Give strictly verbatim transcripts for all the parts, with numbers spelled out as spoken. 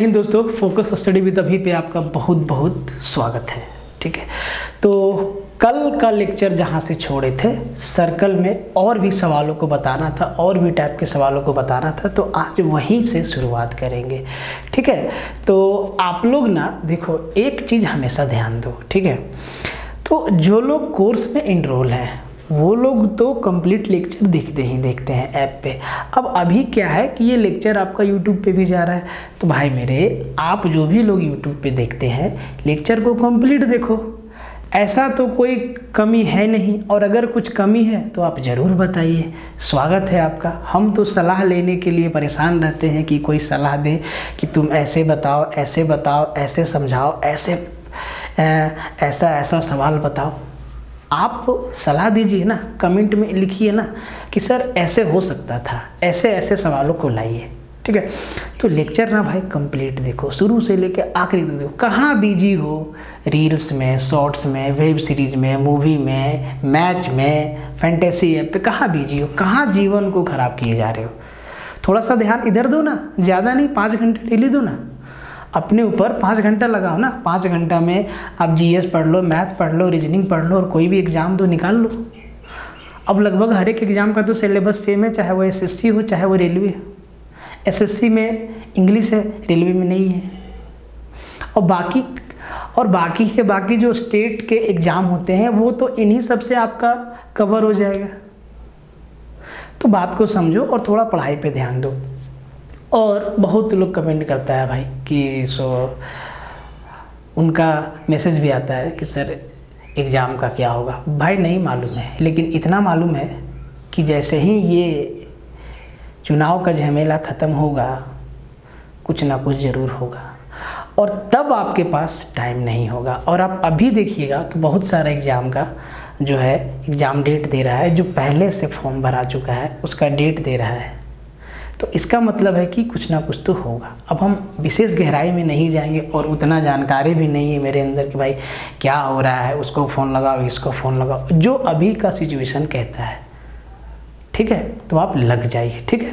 लेकिन दोस्तों focus study with अभी पे आपका बहुत बहुत स्वागत है। ठीक है, तो कल का लेक्चर जहाँ से छोड़े थे सर्कल में और भी सवालों को बताना था, और भी टाइप के सवालों को बताना था, तो आज वहीं से शुरुआत करेंगे। ठीक है, तो आप लोग ना देखो एक चीज़ हमेशा ध्यान दो। ठीक है, तो जो लोग कोर्स में इनरोल हैं वो लोग तो कंप्लीट लेक्चर देखते ही देखते हैं ऐप पे। अब अभी क्या है कि ये लेक्चर आपका यूट्यूब पे भी जा रहा है, तो भाई मेरे आप जो भी लोग यूट्यूब पे देखते हैं लेक्चर को कंप्लीट देखो, ऐसा तो कोई कमी है नहीं। और अगर कुछ कमी है तो आप ज़रूर बताइए, स्वागत है आपका। हम तो सलाह लेने के लिए परेशान रहते हैं कि कोई सलाह दे कि तुम ऐसे बताओ, ऐसे बताओ, ऐसे समझाओ, ऐसे ऐसा ऐसा सवाल बताओ। आप सलाह दीजिए ना, कमेंट में लिखिए ना कि सर ऐसे हो सकता था, ऐसे ऐसे सवालों को लाइए। ठीक है, तो लेक्चर ना भाई कंप्लीट देखो, शुरू से लेके आखिरी तक देखो। कहाँ बिजी हो, रील्स में, शॉर्ट्स में, वेब सीरीज़ में, मूवी में, मैच में, फैंटेसी ऐप पे कहाँ बिजी हो, कहाँ जीवन को ख़राब किए जा रहे हो। थोड़ा सा ध्यान इधर दो ना, ज़्यादा नहीं, पाँच घंटे डेली दो ना अपने ऊपर। पाँच घंटा लगाओ ना, पाँच घंटा में आप जीएस पढ़ लो, मैथ पढ़ लो, रीजनिंग पढ़ लो, और कोई भी एग्ज़ाम दो निकाल लो। अब लगभग हर एक एग्ज़ाम का तो सिलेबस सेम है, चाहे वो एसएससी हो चाहे वो रेलवे। एसएससी में इंग्लिश है, रेलवे में नहीं है। और बाकी और बाकी के बाकी जो स्टेट के एग्ज़ाम होते हैं वो तो इन्हीं सब से आपका कवर हो जाएगा। तो बात को समझो और थोड़ा पढ़ाई पर ध्यान दो। और बहुत लोग कमेंट करता है भाई कि सो उनका मैसेज भी आता है कि सर एग्ज़ाम का क्या होगा। भाई नहीं मालूम है, लेकिन इतना मालूम है कि जैसे ही ये चुनाव का झमेला ख़त्म होगा कुछ ना कुछ ज़रूर होगा, और तब आपके पास टाइम नहीं होगा। और आप अभी देखिएगा तो बहुत सारा एग्ज़ाम का जो है एग्ज़ाम डेट दे रहा है, जो पहले से फॉर्म भरा चुका है उसका डेट दे रहा है। तो इसका मतलब है कि कुछ ना कुछ तो होगा। अब हम विशेष गहराई में नहीं जाएंगे और उतना जानकारी भी नहीं है मेरे अंदर कि भाई क्या हो रहा है, उसको फ़ोन लगाओ, इसको फ़ोन लगाओ, जो अभी का सिचुएशन कहता है। ठीक है, तो आप लग जाइए। ठीक है,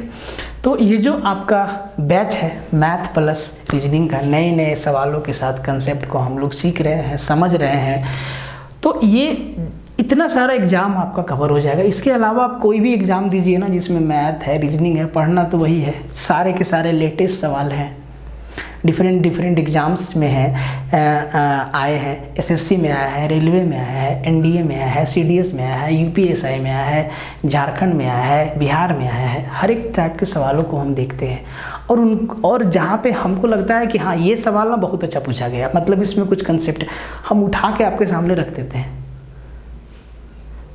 तो ये जो आपका बैच है मैथ प्लस रीजनिंग का, नए नए सवालों के साथ कंसेप्ट को हम लोग सीख रहे हैं, समझ रहे हैं, तो ये इतना सारा एग्ज़ाम आपका कवर हो जाएगा। इसके अलावा आप कोई भी एग्ज़ाम दीजिए ना जिसमें मैथ है, रीजनिंग है, पढ़ना तो वही है। सारे के सारे लेटेस्ट सवाल हैं, डिफरेंट डिफरेंट एग्ज़ाम्स में है, आए हैं। एसएससी में आया है, रेलवे में आया है, एनडीए में आया है, सीडीएस में आया है, यूपीएसआई में आया है, झारखंड में आया है, बिहार में आया है। हर एक टाइप के सवालों को हम देखते हैं और उन और जहाँ पे हमको लगता है कि हाँ ये सवाल ना बहुत अच्छा पूछा गया, मतलब इसमें कुछ कंसेप्ट हम उठा के आपके सामने रख देते हैं।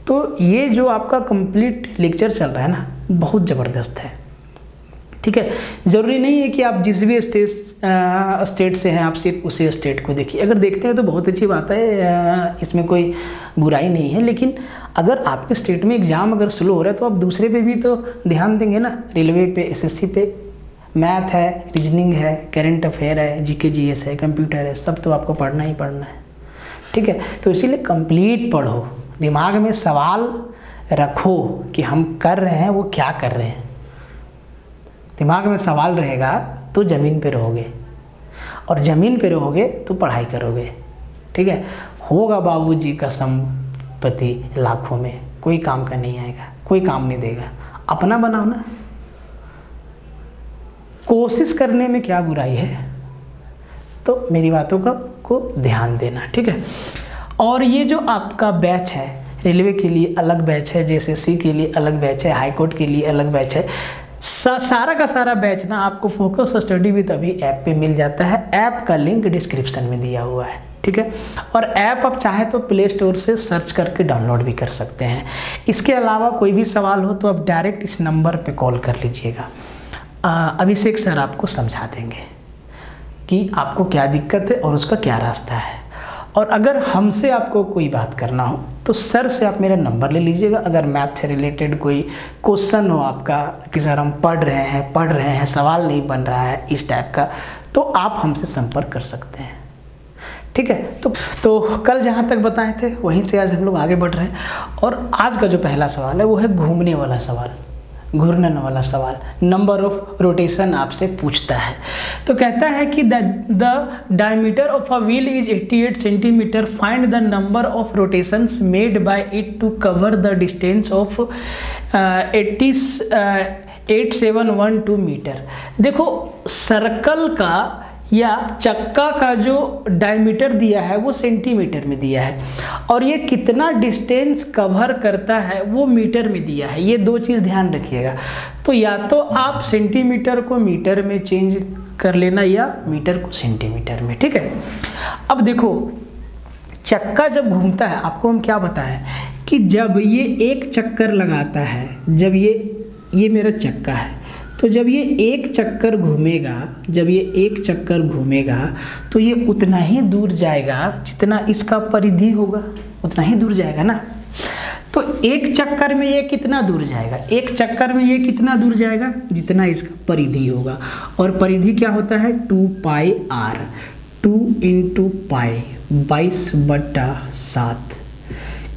तो ये जो आपका कंप्लीट लेक्चर चल रहा है ना बहुत ज़बरदस्त है। ठीक है, ज़रूरी नहीं है कि आप जिस भी स्टेट आ, स्टेट से हैं आप सिर्फ उसी स्टेट को देखिए। अगर देखते हैं तो बहुत अच्छी बात है, आ, इसमें कोई बुराई नहीं है। लेकिन अगर आपके स्टेट में एग्ज़ाम अगर स्लो हो रहा है तो आप दूसरे पे भी तो ध्यान देंगे ना। रेलवे पे, एसएससी पे मैथ है, रीजनिंग है, करेंट अफेयर है, जी के जी एस है, कंप्यूटर है, सब तो आपको पढ़ना ही पढ़ना है। ठीक है, तो इसीलिए कंप्लीट पढ़ो, दिमाग में सवाल रखो कि हम कर रहे हैं वो क्या कर रहे हैं। दिमाग में सवाल रहेगा तो ज़मीन पे रहोगे, और ज़मीन पे रहोगे तो पढ़ाई करोगे। ठीक है, होगा बाबूजी का संपत्ति लाखों में, कोई काम का नहीं आएगा, कोई काम नहीं देगा। अपना बनाओ ना, कोशिश करने में क्या बुराई है। तो मेरी बातों का को ध्यान देना। ठीक है, और ये जो आपका बैच है रेलवे के लिए अलग बैच है, जेएससी के लिए अलग बैच है, हाई कोर्ट के लिए अलग बैच है, सा, सारा का सारा बैच ना आपको focus study with Abhi app पे मिल जाता है। ऐप का लिंक डिस्क्रिप्शन में दिया हुआ है। ठीक है, और ऐप आप चाहे तो प्ले स्टोर से सर्च करके डाउनलोड भी कर सकते हैं। इसके अलावा कोई भी सवाल हो तो आप डायरेक्ट इस नंबर पर कॉल कर लीजिएगा, अभिषेक सर आपको समझा देंगे कि आपको क्या दिक्कत है और उसका क्या रास्ता है। और अगर हमसे आपको कोई बात करना हो तो सर से आप मेरा नंबर ले लीजिएगा। अगर मैथ से रिलेटेड कोई क्वेश्चन हो आपका कि सर हम पढ़ रहे हैं पढ़ रहे हैं सवाल नहीं बन रहा है इस टाइप का, तो आप हमसे संपर्क कर सकते हैं। ठीक है, तो तो कल जहाँ तक बताए थे वहीं से आज हम लोग आगे बढ़ रहे हैं। और आज का जो पहला सवाल है वो है घूमने वाला सवाल। घूर्णन वाला सवाल, नंबर ऑफ रोटेशन आपसे पूछता है। तो कहता है कि the the diameter of a wheel is अट्ठासी centimetre, find the number of rotations made by it to cover the distance of eight seven one two metre. देखो सर्कल का या चक्का का जो डायमीटर दिया है वो सेंटीमीटर में दिया है, और ये कितना डिस्टेंस कवर करता है वो मीटर में दिया है। ये दो चीज़ ध्यान रखिएगा। तो या तो आप सेंटीमीटर को मीटर में चेंज कर लेना या मीटर को सेंटीमीटर में, ठीक है। अब देखो चक्का जब घूमता है, आपको हम क्या बताएं कि जब ये एक चक्कर लगाता है, जब ये ये मेरा चक्का है, तो जब ये एक चक्कर घूमेगा, जब ये एक चक्कर घूमेगा तो ये उतना ही दूर जाएगा जितना इसका परिधि होगा, उतना ही दूर जाएगा ना। तो एक चक्कर में ये कितना दूर जाएगा, एक चक्कर में ये कितना दूर जाएगा, जितना इसका परिधि होगा। और परिधि क्या होता है, two pi R, two into pi बाईस बट्टा सात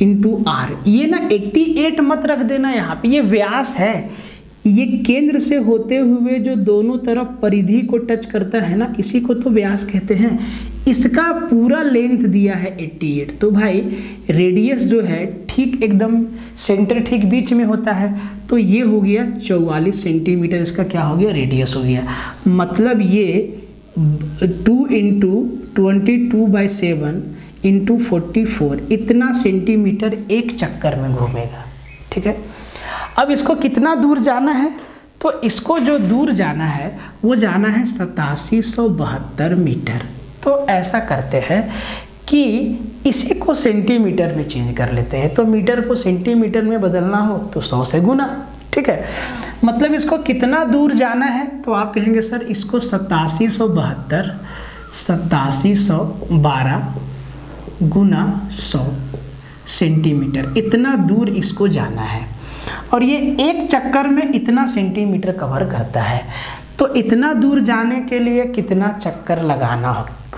इंटू आर। ये ना अट्ठासी मत रख देना यहाँ पे, ये व्यास है, ये केंद्र से होते हुए जो दोनों तरफ परिधि को टच करता है ना, इसी को तो व्यास कहते हैं। इसका पूरा लेंथ दिया है अट्ठासी, तो भाई रेडियस जो है ठीक एकदम सेंटर, ठीक बीच में होता है, तो ये हो गया चौवालीस सेंटीमीटर, इसका क्या हो गया, रेडियस हो गया। मतलब ये two into twenty two by seven into forty four इतना सेंटीमीटर एक चक्कर में घूमेगा, ठीक है। अब इसको कितना दूर जाना है, तो इसको जो दूर जाना है वो जाना है सतासी सौ बहत्तर मीटर। तो ऐसा करते हैं कि इसी को सेंटीमीटर में चेंज कर लेते हैं। तो मीटर को सेंटीमीटर में बदलना हो तो सौ से गुना, ठीक है। मतलब इसको कितना दूर जाना है, तो आप कहेंगे सर इसको सतासी सौ बहत्तर सतासी सौ बारह गुना सौ सेंटीमीटर, इतना दूर इसको जाना है। और ये एक चक्कर में इतना सेंटीमीटर कवर करता है, तो इतना दूर जाने के लिए कितना चक्कर लगाना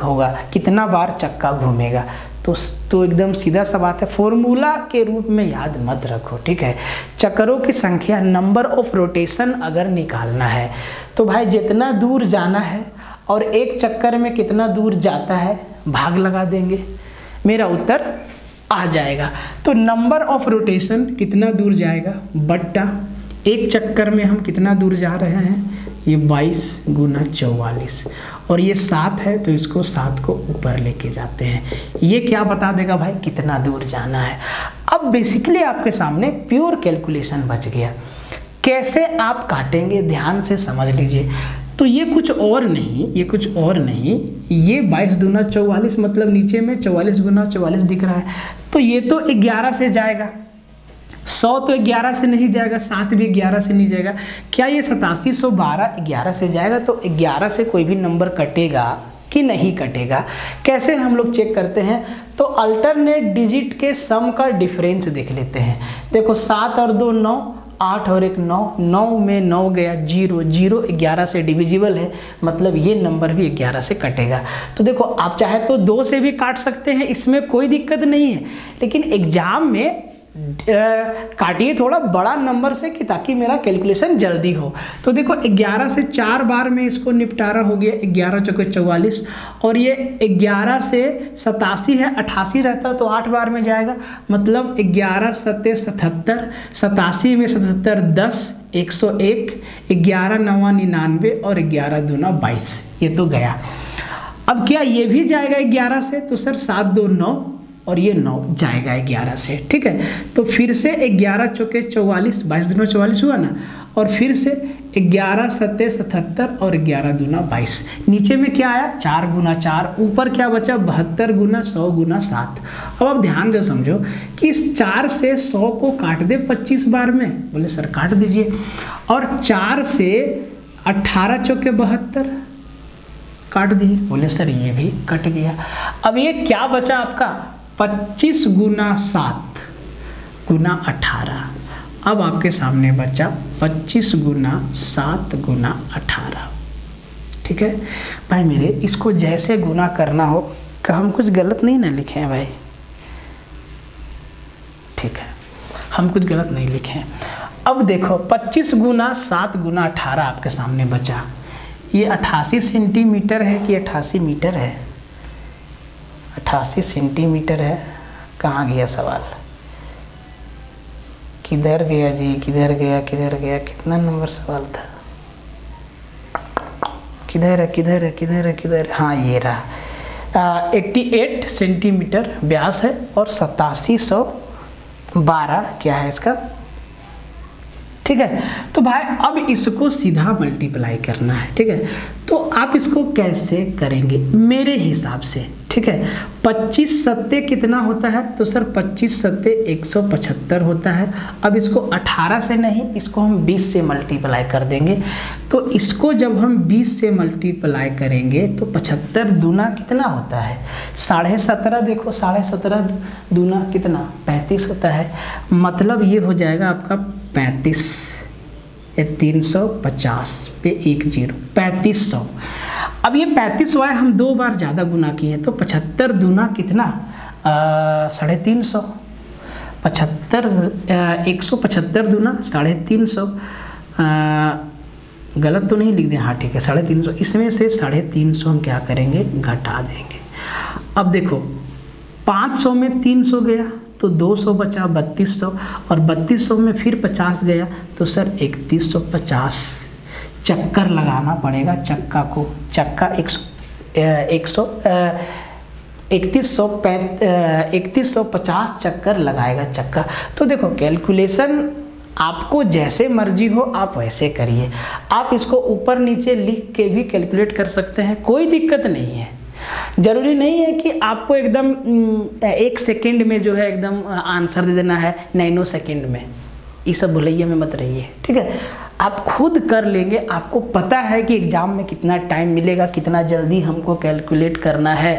होगा, कितना बार चक्का घूमेगा। तो तो एकदम सीधा सा बात है, फॉर्मूला के रूप में याद मत रखो, ठीक है। चक्करों की संख्या, नंबर ऑफ रोटेशन अगर निकालना है तो भाई जितना दूर जाना है और एक चक्कर में कितना दूर जाता है भाग लगा देंगे, मेरा उत्तर आ जाएगा। तो नंबर ऑफ रोटेशन कितना दूर जाएगा बट्टा एक चक्कर में हम कितना दूर जा रहे हैं, ये बाईस गुना चौवालीस, और ये सात है तो इसको सात को ऊपर लेके जाते हैं। ये क्या बता देगा भाई, कितना दूर जाना है। अब बेसिकली आपके सामने प्योर कैलकुलेशन बच गया, कैसे आप काटेंगे ध्यान से समझ लीजिए। तो ये कुछ और नहीं, ये कुछ और नहीं, ये बाईस दूना चौवालीस, मतलब नीचे में चौवालीस गुना चौवालीस दिख रहा है, तो ये तो ग्यारह से जाएगा, सौ तो ग्यारह से नहीं जाएगा, सात भी ग्यारह से नहीं जाएगा। क्या ये सतासी सौ बारह ग्यारह से जाएगा, तो ग्यारह से कोई भी नंबर कटेगा कि नहीं कटेगा, कैसे हम लोग चेक करते हैं, तो अल्टरनेट डिजिट के सम का डिफरेंस देख लेते हैं। देखो सात और दो नौ, आठ और एक नौ, नौ में नौ गया जीरो, जीरो ग्यारह से डिविजिबल है, मतलब ये नंबर भी ग्यारह से कटेगा। तो देखो आप चाहे तो दो से भी काट सकते हैं, इसमें कोई दिक्कत नहीं है, लेकिन एग्जाम में काटिए थोड़ा बड़ा नंबर से कि ताकि मेरा कैलकुलेशन जल्दी हो। तो देखो ग्यारह से चार बार में इसको निपटारा हो गया, ग्यारह चौके चौवालीस, और ये ग्यारह से सतासी है, अट्ठासी रहता तो आठ बार में जाएगा, मतलब ग्यारह सत्ते सतहत्तर, सतासी में सतहत्तर दस, एक सौ एक, ग्यारह नवा निन्यानवे, और ग्यारह दूना बाईस, ये तो गया। अब क्या ये भी जाएगा ग्यारह से, तो सर सात दो नौ, और ये नौ जाएगा ग्यारह से, ठीक है। तो फिर से ग्यारह चौके चौवालीस, बाईस दूना चौवालीस हुआ ना, और फिर से ग्यारह सत्ते सतहत्तर और ग्यारह दूना बाईस, नीचे में क्या आया चार गुना चार, ऊपर क्या बचा बहत्तर गुना सौ गुना सात। अब आप ध्यान से समझो कि इस चार से सौ को काट दे पच्चीस बार में, बोले सर काट दीजिए, और चार से अट्ठारह चौके बहत्तर काट दिए, बोले सर ये भी कट गया। अब ये क्या बचा आपका पच्चीस गुना सात गुना अठारह, अब आपके सामने बचा पच्चीस गुना सात गुना अठारह, ठीक है। भाई मेरे इसको जैसे गुना करना हो, हम कुछ गलत नहीं ना लिखे हैं भाई, ठीक है, हम कुछ गलत नहीं लिखे हैं। अब देखो पच्चीस गुना सात गुना अठारह आपके सामने बचा, ये अट्ठासी सेंटीमीटर है कि अट्ठासी मीटर है, अट्ठासी सेंटीमीटर है। कहाँ गया सवाल, किधर गया जी, किधर गया किधर गया, कितना नंबर सवाल था, किधर है किधर है किधर है किधर, हाँ ये रहा। अट्ठासी सेंटीमीटर व्यास है और सतासी सौ बारह क्या है इसका, ठीक है। तो भाई अब इसको सीधा मल्टीप्लाई करना है, ठीक है। तो आप इसको कैसे करेंगे मेरे हिसाब से, ठीक है। पच्चीस सत्ते कितना होता है, तो सर पच्चीस सत्ते एक सौ पचहत्तर होता है। अब इसको अठारह से नहीं, इसको हम बीस से मल्टीप्लाई कर देंगे। तो इसको जब हम बीस से मल्टीप्लाई करेंगे तो पचहत्तर दूना कितना होता है, साढ़े सत्रह। देखो साढ़े सत्रह दूना कितना, पैंतीस होता है। मतलब ये हो जाएगा आपका पैंतीस, ये तीन सौ पचास पे एक जीरो, पैंतीस सौ। अब ये पैंतीस वाय हम दो बार ज़्यादा गुना किए हैं, तो पचहत्तर दूना कितना, साढ़े तीन सौ, पचहत्तर, एक सौ पचहत्तर दूना साढ़े तीन सौ, गलत तो नहीं लिख दें, हाँ ठीक है साढ़े तीन सौ। इसमें से साढ़े तीन सौ हम क्या करेंगे, घटा देंगे। अब देखो पाँच सौ में तीन सौ गया तो दो सौ बचा बत्तीस सौ, और बत्तीस सौ में फिर पचास गया तो सर इकतीस सौ पचास। चक्कर लगाना पड़ेगा, चक्का को चक्का एक सौ एक सौ इकतीस सौ पैंत इकतीस सौ पचास चक्कर लगाएगा चक्का। तो देखो कैलकुलेशन आपको जैसे मर्जी हो आप वैसे करिए। आप इसको ऊपर नीचे लिख के भी कैलकुलेट कर सकते हैं, कोई दिक्कत नहीं है। जरूरी नहीं है कि आपको एकदम एक सेकंड में जो है एकदम आंसर दे देना है, नैनो सेकंड में, ये सब भुलैया में मत रहिए, ठीक है। आप खुद कर लेंगे, आपको पता है कि एग्ज़ाम में कितना टाइम मिलेगा, कितना जल्दी हमको कैलकुलेट करना है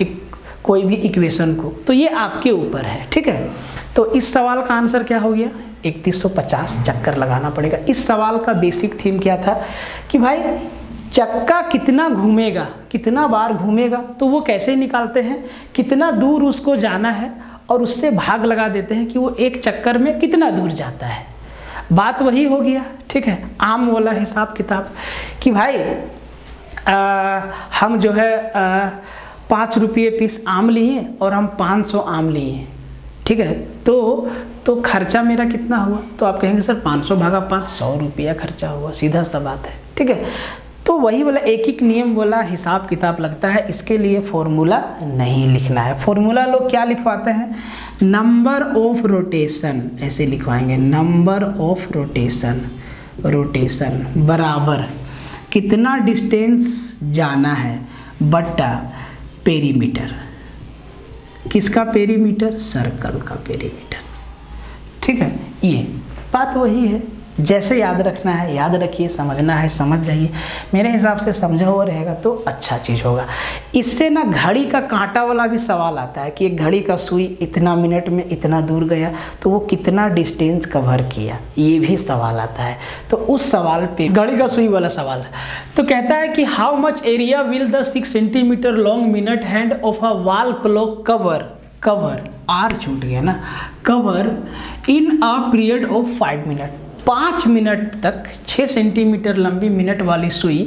एक, कोई भी इक्वेशन को, तो ये आपके ऊपर है, ठीक है। तो इस सवाल का आंसर क्या हो गया, इकतीस सौ पचास। चक्कर लगाना पड़ेगा। इस सवाल का बेसिक थीम क्या था कि भाई चक्का कितना घूमेगा, कितना बार घूमेगा, तो वो कैसे निकालते हैं, कितना दूर उसको जाना है और उससे भाग लगा देते हैं कि वो एक चक्कर में कितना दूर जाता है। बात वही हो गया, ठीक है। आम वाला हिसाब किताब कि भाई आ, हम जो है पाँच रुपये पीस आम लिए और हम पाँच सौ आम लिए, ठीक है। तो तो खर्चा मेरा कितना हुआ, तो आप कहेंगे सर पाँच सौ भागा पाँच, सौ रुपया खर्चा हुआ, सीधा सा बात है, ठीक है। तो वही वाला एक एक नियम वाला हिसाब किताब लगता है। इसके लिए फॉर्मूला नहीं लिखना है। फॉर्मूला लोग क्या लिखवाते हैं, नंबर ऑफ रोटेशन, ऐसे लिखवाएंगे, नंबर ऑफ रोटेशन, रोटेशन बराबर कितना डिस्टेंस जाना है बट्टा पेरीमीटर, किसका पेरीमीटर, सर्कल का पेरीमीटर, ठीक है। ये बात वही है, जैसे याद रखना है याद रखिए, समझना है समझ जाइए। मेरे हिसाब से समझा हुआ रहेगा तो अच्छा चीज़ होगा। इससे ना घड़ी का कांटा वाला भी सवाल आता है कि एक घड़ी का सुई इतना मिनट में इतना दूर गया तो वो कितना डिस्टेंस कवर किया, ये भी सवाल आता है। तो उस सवाल पे घड़ी का सुई वाला सवाल तो कहता है कि how much area will the six centimetre long minute hand of a wall clock cover, cover R छूट गया ना, cover in a period of five minute. पाँच मिनट तक छः सेंटीमीटर लंबी मिनट वाली सुई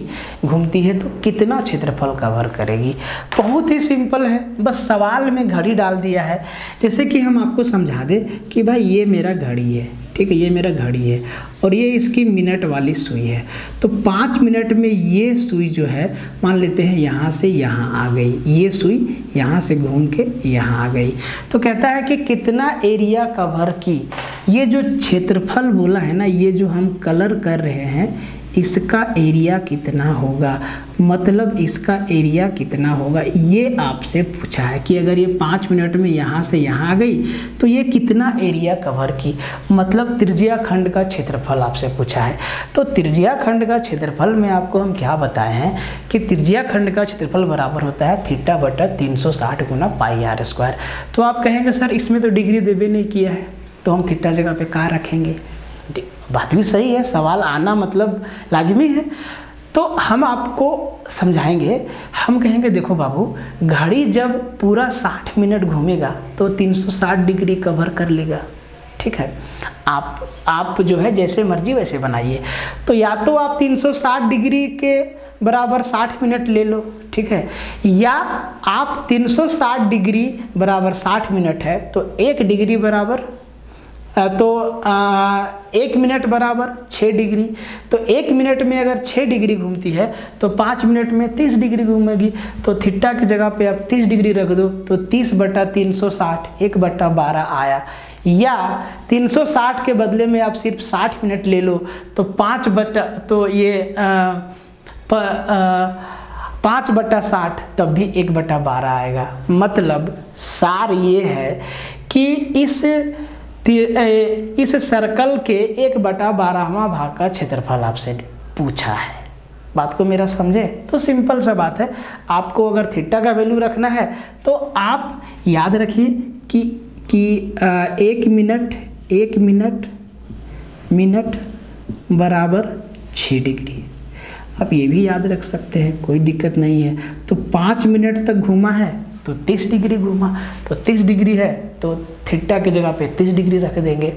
घूमती है तो कितना क्षेत्रफल कवर करेगी। बहुत ही सिंपल है, बस सवाल में घड़ी डाल दिया है। जैसे कि हम आपको समझा दें कि भाई ये मेरा घड़ी है, ठीक है, ये मेरा घड़ी है और ये इसकी मिनट वाली सुई है। तो पाँच मिनट में ये सुई जो है मान लेते हैं यहाँ से यहाँ आ गई, ये सुई यहाँ से घूम के यहाँ आ गई। तो कहता है कि कितना एरिया कवर की। ये जो क्षेत्रफल बोला है ना, ये जो हम कलर कर रहे हैं, इसका एरिया कितना होगा, मतलब इसका एरिया कितना होगा, ये आपसे पूछा है कि अगर ये पाँच मिनट में यहाँ से यहाँ आ गई तो ये कितना एरिया कवर की, मतलब त्रिज्या खंड का क्षेत्रफल आपसे पूछा है। तो त्रिज्या खंड का क्षेत्रफल में आपको हम क्या बताए हैं कि त्रिज्या खंड का क्षेत्रफल बराबर होता है थीटा बटा तीन सौ साठ गुना पाई आर स्क्वायर। तो आप कहेंगे सर इसमें तो डिग्री देवे नहीं किया है, तो हम थीटा जगह पे कहाँ रखेंगे। बात भी सही है, सवाल आना मतलब लाजमी है। तो हम आपको समझाएंगे, हम कहेंगे देखो बाबू, घड़ी जब पूरा साठ मिनट घूमेगा तो तीन सौ साठ डिग्री कवर कर लेगा, ठीक है। आप आप जो है जैसे मर्जी वैसे बनाइए। तो या तो आप तीन सौ साठ डिग्री के बराबर साठ मिनट ले लो, ठीक है, या आप तीन सौ साठ डिग्री बराबर साठ मिनट है तो एक डिग्री बराबर तो आ, एक मिनट बराबर छः डिग्री, तो एक मिनट में अगर छः डिग्री घूमती है तो पाँच मिनट में तीस डिग्री घूमेगी, तो थीटा की जगह पे आप तीस डिग्री रख दो तो तीस बटा तीन सौ साठ एक बटा बारह आया। या तीन सौ साठ के बदले में आप सिर्फ साठ मिनट ले लो तो पाँच बटा तो ये आ, प, आ, पाँच बटा साठ तब भी एक बटा बारह आएगा। मतलब सार ये है कि इस इस सर्कल के एक बटा बारहवां भाग का क्षेत्रफल आपसे पूछा है। बात को मेरा समझे? तो सिंपल सा बात है, आपको अगर थीटा का वैल्यू रखना है तो आप याद रखिए कि कि आ, एक मिनट एक मिनट मिनट बराबर छः डिग्री, आप ये भी याद रख सकते हैं, कोई दिक्कत नहीं है। तो पाँच मिनट तक घूमा है तो तीस डिग्री घूमा, तो तीस डिग्री है तो थीटा की जगह पे तीस डिग्री रख देंगे।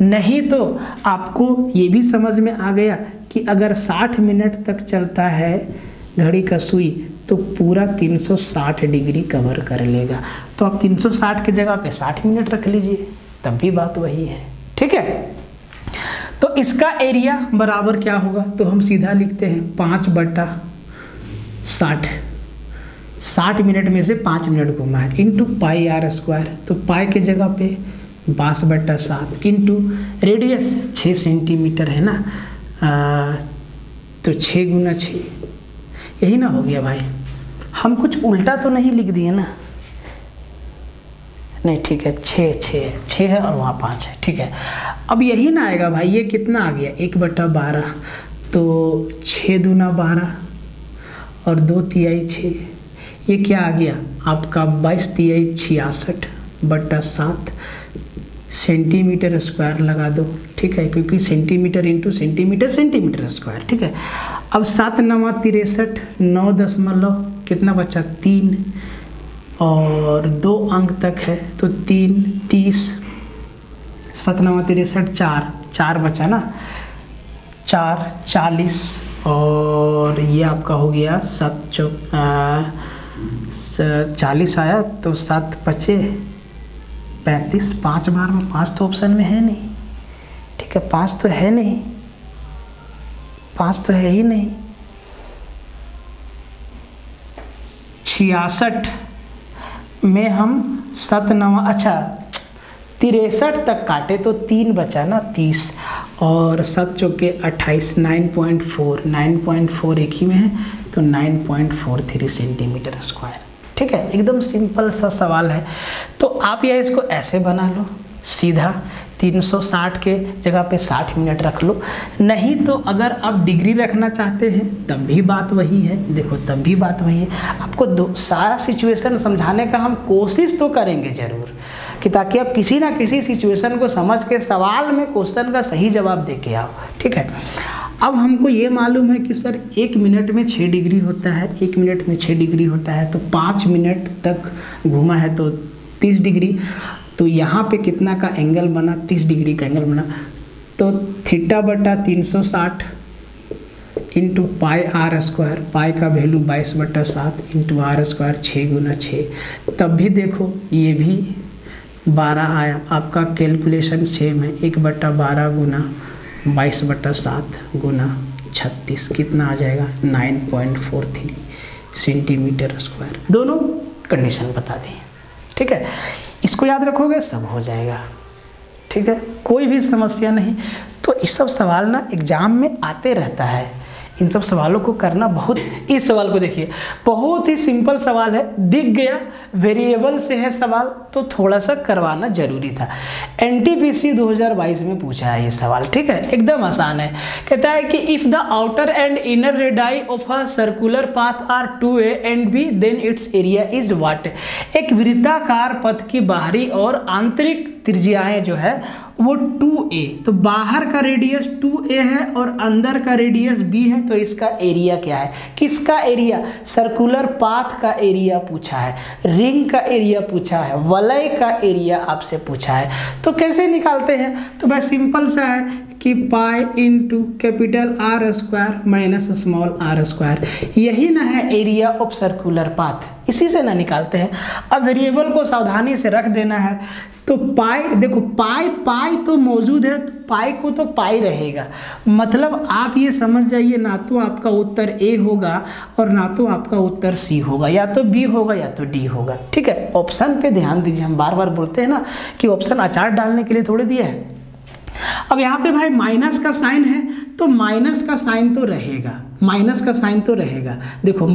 नहीं तो आपको ये भी समझ में आ गया कि अगर साठ मिनट तक चलता है घड़ी का सुई तो पूरा तीन सौ साठ डिग्री कवर कर लेगा, तो आप तीन सौ साठ की जगह पे साठ मिनट रख लीजिए, तब भी बात वही है, ठीक है। तो इसका एरिया बराबर क्या होगा? तो हम सीधा लिखते हैं पाँच बटा साठ, साठ मिनट में से पाँच मिनट घूमा है, इंटू पाई आर स्क्वायर, तो पाई के जगह पे बास बटा सात, इंटू रेडियस छः सेंटीमीटर है ना, आ, तो छः गुना छः, यही ना हो गया भाई, हम कुछ उल्टा तो नहीं लिख दिए ना? नहीं, ठीक है, छः छः छः है और वहाँ पाँच है, ठीक है। अब यही ना आएगा भाई, ये कितना आ गया एक बटा बारह, तो छः दूना बारह और दो तिहाई छः, ये क्या आ गया आपका बाईस तिहाई छियासठ बटा सात सेंटीमीटर स्क्वायर लगा दो, ठीक है, क्योंकि centimetre into centimetre centimetre square, ठीक है। अब सात नवा तिरसठ, नौ दशमलव कितना बचा तीन और दो अंक तक है तो तीन, तीस, सात नवा तिरसठ चार, चार बचा ना, चार, चालीस और ये आपका हो गया सात चौ चालीस आया, तो सात पचे पैंतीस, पाँच बार में पाँच तो ऑप्शन में है नहीं, ठीक है, पाँच तो है नहीं, पाँच तो है ही नहीं, छियासठ में हम सत नवा अच्छा तिरसठ तक काटे तो तीन बचा ना तीस और सत चौके अट्ठाईस, nine point four, nine point four एक ही में है तो nine point four three centimetre square, ठीक है। एकदम सिंपल सा सवाल है। तो आप यह इसको ऐसे बना लो, सीधा तीन सौ साठ के जगह पे साठ मिनट रख लो। नहीं तो अगर आप डिग्री रखना चाहते हैं तब भी बात वही है, देखो तब भी बात वही है। आपको दो सारा सिचुएशन समझाने का हम कोशिश तो करेंगे ज़रूर कि ताकि आप किसी ना किसी सिचुएशन को समझ के सवाल में क्वेश्चन का सही जवाब दे के आओ, ठीक है। अब हमको ये मालूम है कि सर एक मिनट में छः डिग्री होता है, एक मिनट में छः डिग्री होता है, तो पाँच मिनट तक घूमा है तो तीस डिग्री, तो यहाँ पे कितना का एंगल बना, तीस डिग्री का एंगल बना, तो थीटा बटा तीन सौ साठ into pi R square, pi का वैल्यू बाईस बटा सात इंटू आर स्क्वायर छः गुना छः, तब भी देखो ये भी बारह आया। आपका कैलकुलेशन सेम है, एक बटा बारह गुना बाईस बटा सात गुना छत्तीस, कितना आ जाएगा nine point four three centimetre square. दोनों कंडीशन बता दें, ठीक है, इसको याद रखोगे सब हो जाएगा, ठीक है, कोई भी समस्या नहीं। तो इस सब सवाल ना एग्जाम में आते रहता है, इन सब सवालों को करना बहुत। इस सवाल को देखिए, बहुत ही सिंपल सवाल है, दिख गया, वेरिएबल से है सवाल तो थोड़ा सा करवाना जरूरी था। एनटीपीसी दो हज़ार बाईस में पूछा है ये सवाल, ठीक है, एकदम आसान है। कहता है कि if the outer and inner radii of a circular path are two A and B then its area is what. एक वृत्ताकार पथ की बाहरी और आंतरिक त्रिज्याएँ जो है वो टू ए, तो बाहर का रेडियस टू ए है और अंदर का रेडियस b है, तो इसका एरिया क्या है? किसका एरिया? सर्कुलर पाथ का एरिया पूछा है, रिंग का एरिया पूछा है, वलय का एरिया आपसे पूछा है। तो कैसे निकालते हैं? तो बस सिंपल सा है कि pi into capital R square minus small R square, यही ना है एरिया ऑफ सर्कुलर पाथ, इसी से ना निकालते हैं। अब वेरिएबल को सावधानी से रख देना है, तो पाई देखो पाई पाई तो मौजूद है, तो पाई को तो पाई रहेगा, मतलब आप ये समझ जाइए ना तो आपका उत्तर ए होगा और ना तो आपका उत्तर सी होगा, या तो बी होगा या तो डी होगा। ठीक है, ऑप्शन पे ध्यान दीजिए, हम बार बार बोलते हैं ना कि ऑप्शन अचार डालने के लिए थोड़े दिया है। अब यहाँ पे भाई माइनस का साइन है, तो माइनस का साइन तो रहेगा, माइनस का साइन तो रहेगा। देखो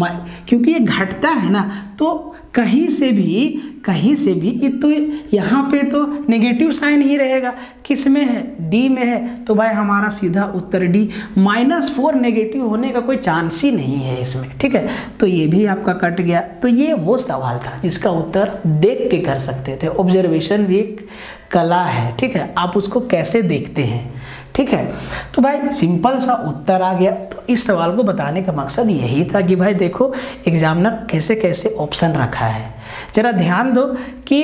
क्योंकि ये घटता है ना, तो कहीं से भी कहीं से भी ये तो यहाँ पे तो नेगेटिव साइन ही रहेगा। किस में है? डी में है, तो भाई हमारा सीधा उत्तर डी। माइनस फोर नेगेटिव होने का कोई चांस ही नहीं है इसमें। ठीक है, तो ये भी आपका कट गया। तो ये वो सवाल था जिसका उत्तर देख के कर सकते थे। ऑब्जर्वेशन भी एक कला है, ठीक है, आप उसको कैसे देखते हैं। ठीक है, तो भाई सिंपल सा उत्तर आ गया। तो इस सवाल को बताने का मकसद यही था कि भाई देखो एग्जामिनर कैसे कैसे ऑप्शन रखा है। जरा ध्यान दो कि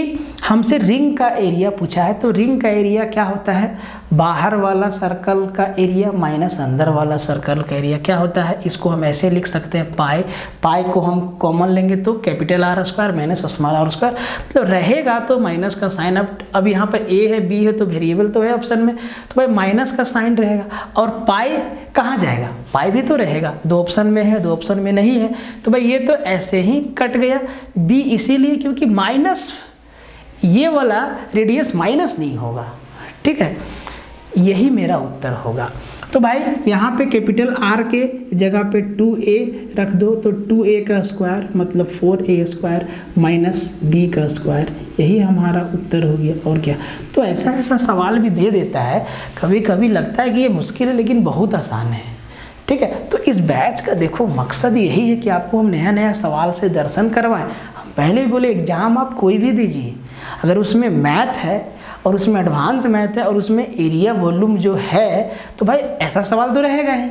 हमसे रिंग का एरिया पूछा है, तो रिंग का एरिया क्या होता है? बाहर वाला सर्कल का एरिया माइनस अंदर वाला सर्कल का एरिया क्या होता है? इसको हम ऐसे लिख सकते हैं पाई, पाई को हम कॉमन लेंगे तो capital R square minus small R square, तो रहेगा तो माइनस का साइन। अब अब यहाँ पर ए है बी है, तो वेरिएबल तो है ऑप्शन में, तो भाई माइनस का साइन रहेगा। और पाई कहाँ जाएगा? पाई भी तो रहेगा, दो ऑप्शन में है दो ऑप्शन में नहीं है, तो भाई ये तो ऐसे ही कट गया। बी इसीलिए क्योंकि माइनस ये वाला रेडियस माइनस नहीं होगा। ठीक है, यही मेरा उत्तर होगा। तो भाई यहाँ पे कैपिटल आर के जगह पे टू ए रख दो, तो टू ए का स्क्वायर मतलब four A square minus B का स्क्वायर, यही हमारा उत्तर हो गया। और क्या, तो ऐसा ऐसा सवाल भी दे देता है, कभी कभी लगता है कि ये मुश्किल है लेकिन बहुत आसान है। ठीक है, तो इस बैच का देखो मकसद यही है कि आपको हम नया नया सवाल से दर्शन करवाएं। हम पहले ही बोले एग्ज़ाम आप कोई भी दीजिए, अगर उसमें मैथ है और उसमें एडवांस मैथ है और उसमें एरिया वॉल्यूम जो है, तो भाई ऐसा सवाल तो रहेगा ही।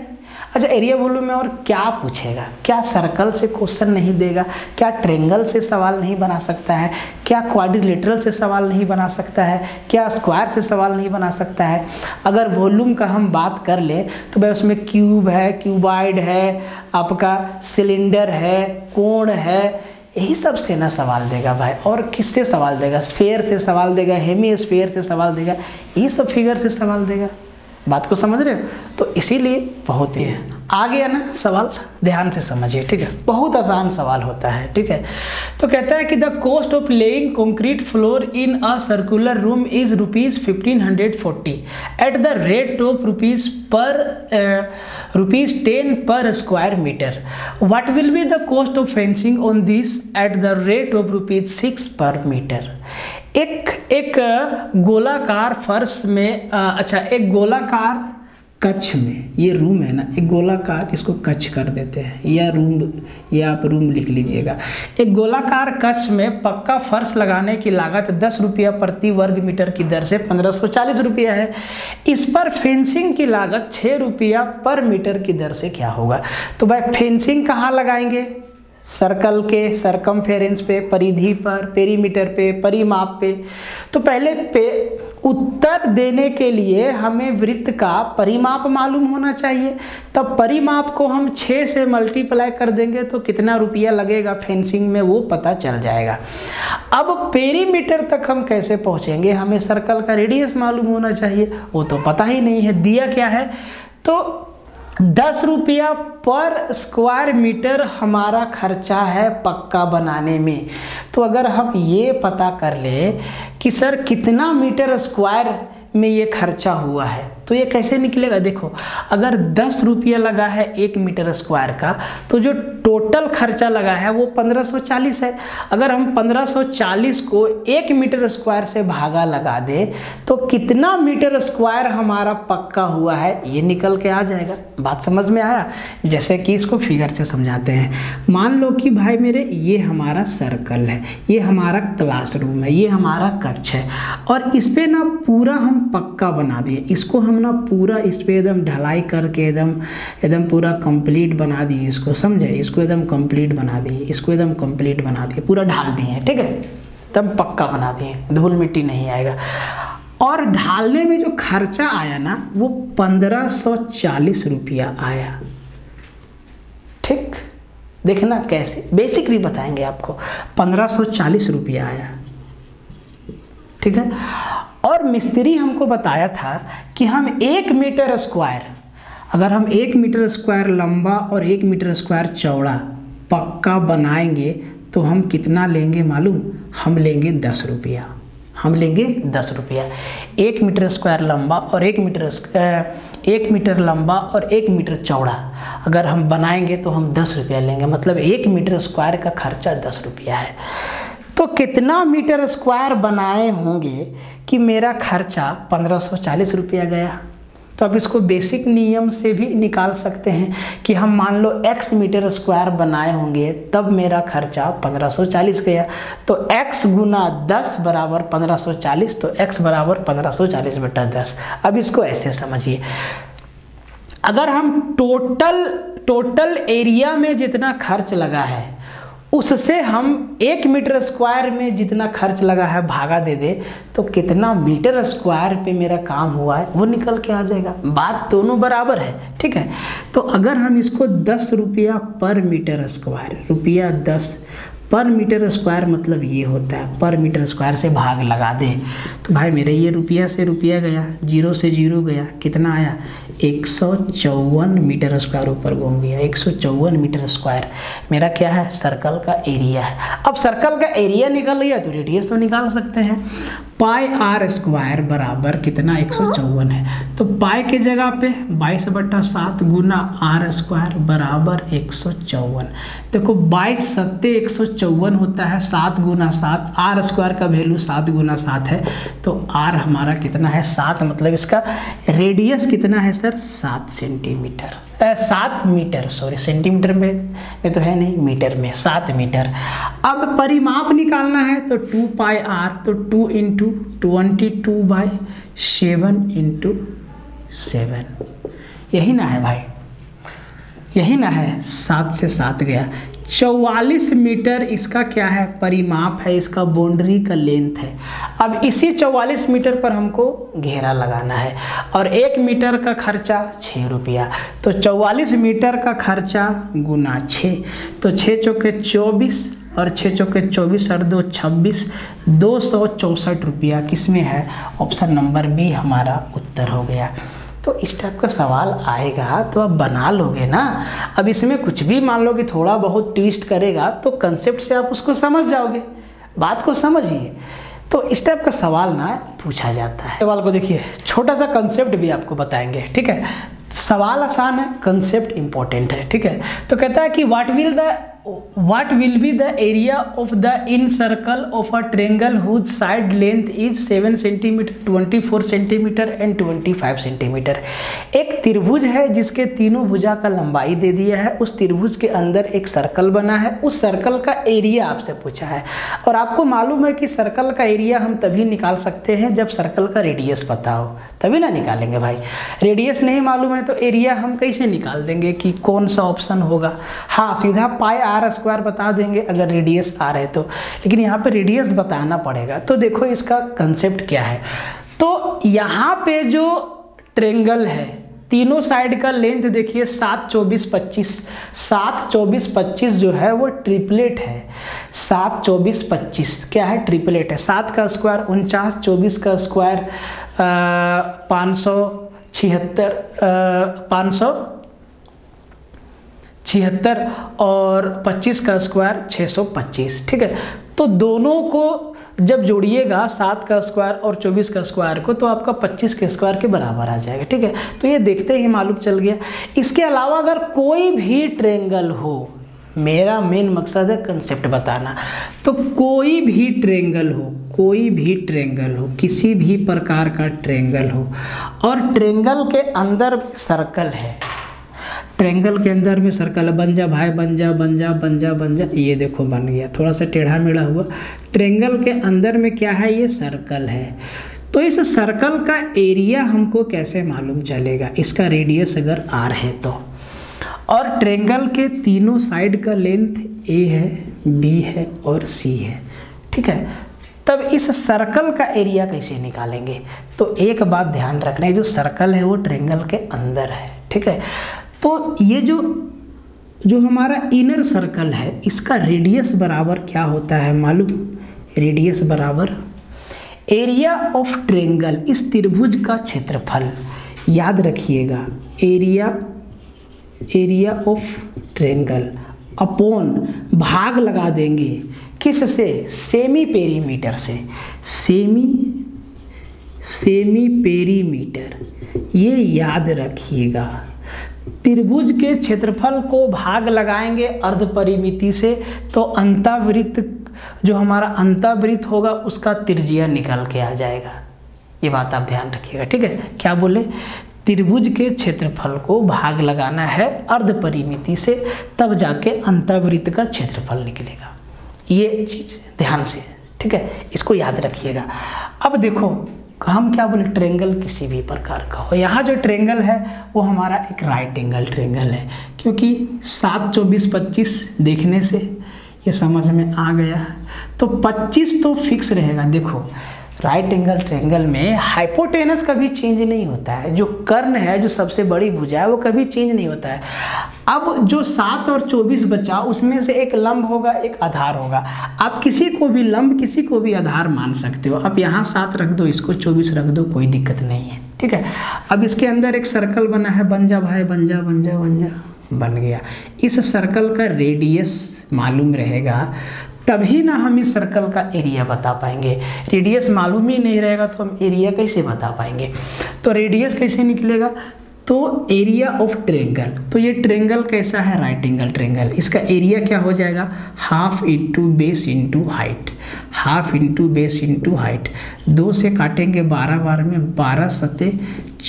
अच्छा, एरिया वॉल्यूम में और क्या पूछेगा? क्या सर्कल से क्वेश्चन नहीं देगा? क्या ट्रेंगल से सवाल नहीं बना सकता है? क्या क्वाड्रिलेटरल से सवाल नहीं बना सकता है? क्या स्क्वायर से सवाल नहीं बना सकता है? अगर वॉल्यूम का हम बात कर लें तो भाई उसमें क्यूब है, क्यूबाइड है, आपका सिलेंडर है, कोण है, यही सब से ना सवाल देगा भाई। और किससे सवाल देगा? स्फेयर से सवाल देगा, हेमी स्फेयर से सवाल देगा, यही सब फिगर से सवाल देगा। बात को समझ रहे हो? तो इसीलिए बहुत ही है। आ गया ना सवाल, ध्यान से समझिए। ठीक है, बहुत आसान सवाल होता है। ठीक है, तो कहता है कि the cost of laying concrete floor in a circular room is rupees fifteen hundred forty at the rate of rupees per rupees ten per square metre. What will be the cost of fencing on this at the rate of rupees six per metre. एक एक गोलाकार फर्श में आ, अच्छा एक गोलाकार कच्छ में, ये रूम है ना, एक गोलाकार, इसको कच्छ कर देते हैं या रूम, या आप रूम लिख लीजिएगा। एक गोलाकार कच्छ में पक्का फर्श लगाने की लागत दस रुपया प्रति वर्ग मीटर की दर से पंद्रह सौ चालीस रुपया है। इस पर फेंसिंग की लागत छः रुपया पर मीटर की दर से क्या होगा? तो भाई फेंसिंग कहाँ लगाएंगे? सर्कल के सरकमफेरेंस पे, परिधि पर, पेरीमीटर पे, परिमाप पे। तो पहले पे उत्तर देने के लिए हमें वृत्त का परिमाप मालूम होना चाहिए, तब परिमाप को हम छः से मल्टीप्लाई कर देंगे तो कितना रुपया लगेगा फेंसिंग में वो पता चल जाएगा। अब पेरीमीटर तक हम कैसे पहुंचेंगे? हमें सर्कल का रेडियस मालूम होना चाहिए, वो तो पता ही नहीं है। दिया क्या है? तो दस रुपया पर स्क्वायर मीटर हमारा खर्चा है पक्का बनाने में। तो अगर हम ये पता कर ले कि सर कितना मीटर स्क्वायर में ये खर्चा हुआ है, तो ये कैसे निकलेगा, देखो अगर दस रुपया लगा है एक मीटर स्क्वायर का तो जो टोटल खर्चा लगा है वो पंद्रह सौ चालीस है। अगर हम पंद्रह सौ चालीस को एक मीटर स्क्वायर से भागा लगा दे तो कितना मीटर स्क्वायर हमारा पक्का हुआ है ये निकल के आ जाएगा। बात समझ में आया? जैसे कि इसको फिगर से समझाते हैं। मान लो कि भाई मेरे ये हमारा सर्कल है, ये हमारा क्लासरूम है, ये हमारा कक्ष है और इस पर ना पूरा हम पक्का बना दिए, इसको हम ना पूरा इस पर एकदम ढलाई करके एकदम एकदम पूरा कंप्लीट बना दिए, इसको समझे, इसको एकदम कंप्लीट बना दिए, इसको एकदम कंप्लीट बना दिए, पूरा ढाल दिए, ठीक है, तब पक्का बना दिए, धूल मिट्टी नहीं आएगा। और ढालने में जो खर्चा आया ना वो पंद्रह सौ चालीस रुपया आया। ठीक, देखना कैसे, बेसिक भी बताएंगे आपको। पंद्रह सौ चालीस रुपया आया, ठीक है। और मिस्त्री हमको बताया था कि हम एक मीटर स्क्वायर, अगर हम एक मीटर स्क्वायर लंबा और एक मीटर स्क्वायर चौड़ा पक्का बनाएंगे तो हम कितना लेंगे मालूम? हम लेंगे दस रुपया, हम लेंगे दस रुपया। एक मीटर स्क्वायर लंबा और एक मीटर एक मीटर लंबा और एक मीटर चौड़ा अगर हम बनाएंगे तो हम दस रुपया लेंगे, मतलब एक मीटर स्क्वायर का खर्चा दस रुपया है। तो कितना मीटर स्क्वायर बनाए होंगे कि मेरा खर्चा पंद्रह सौ चालीस रुपया गया। तो आप इसको बेसिक नियम से भी निकाल सकते हैं कि हम मान लो x मीटर स्क्वायर बनाए होंगे तब मेरा खर्चा पंद्रह सौ चालीस गया, तो x गुना दस बराबर पंद्रह सौ चालीस, तो x बराबर पंद्रह सौ चालीस बटा दस। अब इसको ऐसे समझिए, अगर हम टोटल टोटल एरिया में जितना खर्च लगा है उससे हम एक मीटर स्क्वायर में जितना खर्च लगा है भागा दे दे तो कितना मीटर स्क्वायर पे मेरा काम हुआ है वो निकल के आ जाएगा। बात दोनों बराबर है, ठीक है। तो अगर हम इसको दस रुपया पर मीटर स्क्वायर, रुपया दस पर मीटर स्क्वायर मतलब ये होता है, पर मीटर स्क्वायर से भाग लगा दे तो भाई मेरे ये रुपया से रुपया गया, जीरो से जीरो गया, कितना आया? एक सौ चौवन मीटर स्क्वायर ऊपर घूम गया, एक सौ चौवन मीटर स्क्वायर मेरा क्या है? सर्कल का एरिया है। अब सर्कल का एरिया निकल लिया तो रेडियस तो निकाल सकते हैं। पाई आर स्क्वायर बराबर कितना? एक सौ चौवन है, तो पाई की जगह पे बाईस बट्टा सात गुना आर स्क्वायर बराबर एक सौ चौवन। देखो बाईस सत्ते एक सौ चौवन होता है, सात गुना सात, आर स्क्वायर का वैल्यू सात गुना सात है, तो आर हमारा कितना है? सात, मतलब इसका रेडियस कितना है सर? सात सेंटीमीटर, सात मीटर, सॉरी सेंटीमीटर में ये तो है नहीं, मीटर में सात मीटर। अब परिमाप निकालना है तो टू पाई आर, तो two into twenty two by seven into seven, यही ना है भाई, यही ना है, सात से सात गया, चौवालीस मीटर इसका क्या है? परिमाप है, इसका बाउंड्री का लेंथ है। अब इसी चौवालीस मीटर पर हमको घेरा लगाना है और एक मीटर का खर्चा छः रुपया, तो चौवालीस मीटर का खर्चा गुना छः, तो छः चौके चौबीस और छः चौके चौबीस और दो छब्बीस, दो सौ चौंसठ रुपया किस में है? ऑप्शन नंबर बी हमारा उत्तर हो गया। तो इस टाइप का सवाल आएगा तो आप बना लोगे ना। अब इसमें कुछ भी मान लो कि थोड़ा बहुत ट्विस्ट करेगा तो कंसेप्ट से आप उसको समझ जाओगे, बात को समझिए। तो इस टाइप का सवाल ना पूछा जाता है। सवाल को देखिए, छोटा सा कंसेप्ट भी आपको बताएंगे, ठीक है। सवाल आसान है, कंसेप्ट इंपॉर्टेंट है, ठीक है। तो कहता है कि what will the What will be the area of the in circle of a triangle whose side length is seven centimetre, twenty four centimetre and twenty five centimetre? एक त्रिभुज है जिसके तीनों भुजा का लंबाई दे दिया है, उस त्रिभुज के अंदर एक सर्कल बना है, उस सर्कल का एरिया आपसे पूछा है। और आपको मालूम है कि सर्कल का एरिया हम तभी निकाल सकते हैं जब सर्कल का रेडियस पता हो, तभी ना निकालेंगे भाई। रेडियस नहीं मालूम है तो एरिया हम कैसे निकाल देंगे कि कौन सा ऑप्शन होगा? हाँ, सीधा पाई आर स्क्वायर बता देंगे अगर रेडियस आर है तो, लेकिन यहाँ पे रेडियस बताना पड़ेगा। तो देखो इसका कंसेप्ट क्या है। तो यहाँ पे जो ट्रेंगल है तीनों साइड का लेंथ देखिए सात चौबीस पच्चीस, सात चौबीस पच्चीस जो है वो ट्रिपलेट है, सात चौबीस पच्चीस क्या है? ट्रिपलेट है। सात का स्क्वायर उनचास, चौबीस का स्क्वायर पाँच सौ छिहत्तर, पाँच सौ छिहत्तर और पच्चीस का स्क्वायर छः सौ पच्चीस, ठीक है। तो दोनों को जब जोड़िएगा सात का स्क्वायर और चौबीस का स्क्वायर को तो आपका पच्चीस के स्क्वायर के बराबर आ जाएगा। ठीक है, तो ये देखते ही मालूम चल गया। इसके अलावा अगर कोई भी ट्रेंगल हो, मेरा मेन मकसद है कंसेप्ट बताना, तो कोई भी ट्रेंगल हो, कोई भी ट्रेंगल हो, किसी भी प्रकार का ट्रेंगल हो, और ट्रेंगल के अंदर भी सर्कल है, ट्रेंगल के अंदर में सर्कल बन जा भाई, बन जा बन जा बन जा बन जा, ये देखो बन गया, थोड़ा सा टेढ़ा मेढ़ा हुआ। ट्रेंगल के अंदर में क्या है, ये सर्कल है, तो इस सर्कल का एरिया हमको कैसे मालूम चलेगा, इसका रेडियस अगर आर है तो। और ट्रेंगल के तीनों साइड का लेंथ ए है, बी है और सी है। ठीक है, तब इस सर्कल का एरिया कैसे निकालेंगे, तो एक बात ध्यान रखना है, जो सर्कल है वो ट्रेंगल के अंदर है। ठीक है, तो ये जो जो हमारा इनर सर्कल है, इसका रेडियस बराबर क्या होता है मालूम, रेडियस बराबर एरिया ऑफ ट्रेंगल, इस त्रिभुज का क्षेत्रफल। याद रखिएगा, area area of triangle upon भाग लगा देंगे किससे, सेमी पेरीमीटर से, सेमी सेमी पेरीमीटर। ये याद रखिएगा, त्रिभुज के क्षेत्रफल को भाग लगाएंगे अर्धपरिमिति से, तो अंतावृत्त जो हमारा अंतावृत्त होगा उसका त्रिज्या निकल के आ जाएगा। ये बात आप ध्यान रखिएगा। ठीक है, क्या बोले, त्रिभुज के क्षेत्रफल को भाग लगाना है अर्धपरिमिति से, तब जाके अंतर्वृत्त का क्षेत्रफल निकलेगा। ये चीज़ ध्यान से, ठीक है, इसको याद रखिएगा। अब देखो हम क्या बोले, ट्रेंगल किसी भी प्रकार का हो, यहाँ जो ट्रेंगल है वो हमारा एक राइट एंगल ट्रेंगल है, क्योंकि सात चौबीस पच्चीस देखने से ये समझ में आ गया, तो पच्चीस तो फिक्स रहेगा। देखो राइट एंगल ट्रेंगल में हाइपोटेनस कभी चेंज नहीं होता है, जो कर्ण है, जो सबसे बड़ी भुजा है, वो कभी चेंज नहीं होता है। अब जो सात और चौबीस बचा, उसमें से एक लंब होगा, एक आधार होगा। आप किसी को भी लंब, किसी को भी आधार मान सकते हो। आप यहाँ सात रख दो, इसको चौबीस रख दो, कोई दिक्कत नहीं है। ठीक है, अब इसके अंदर एक सर्कल बना है, बन जा भाई, बन जा बन जा बन जा, बन गया। इस सर्कल का रेडियस मालूम रहेगा तभी ना हम इस सर्कल का एरिया बता पाएंगे। रेडियस मालूम ही नहीं रहेगा तो हम एरिया कैसे बता पाएंगे, तो रेडियस कैसे निकलेगा, तो एरिया ऑफ ट्रेंगल, तो ये ट्रेंगल कैसा है, राइट एंगल ट्रेंगल, इसका एरिया क्या हो जाएगा, half into base into height, half into base into height, दो से काटेंगे बारह, बारह में बारह सते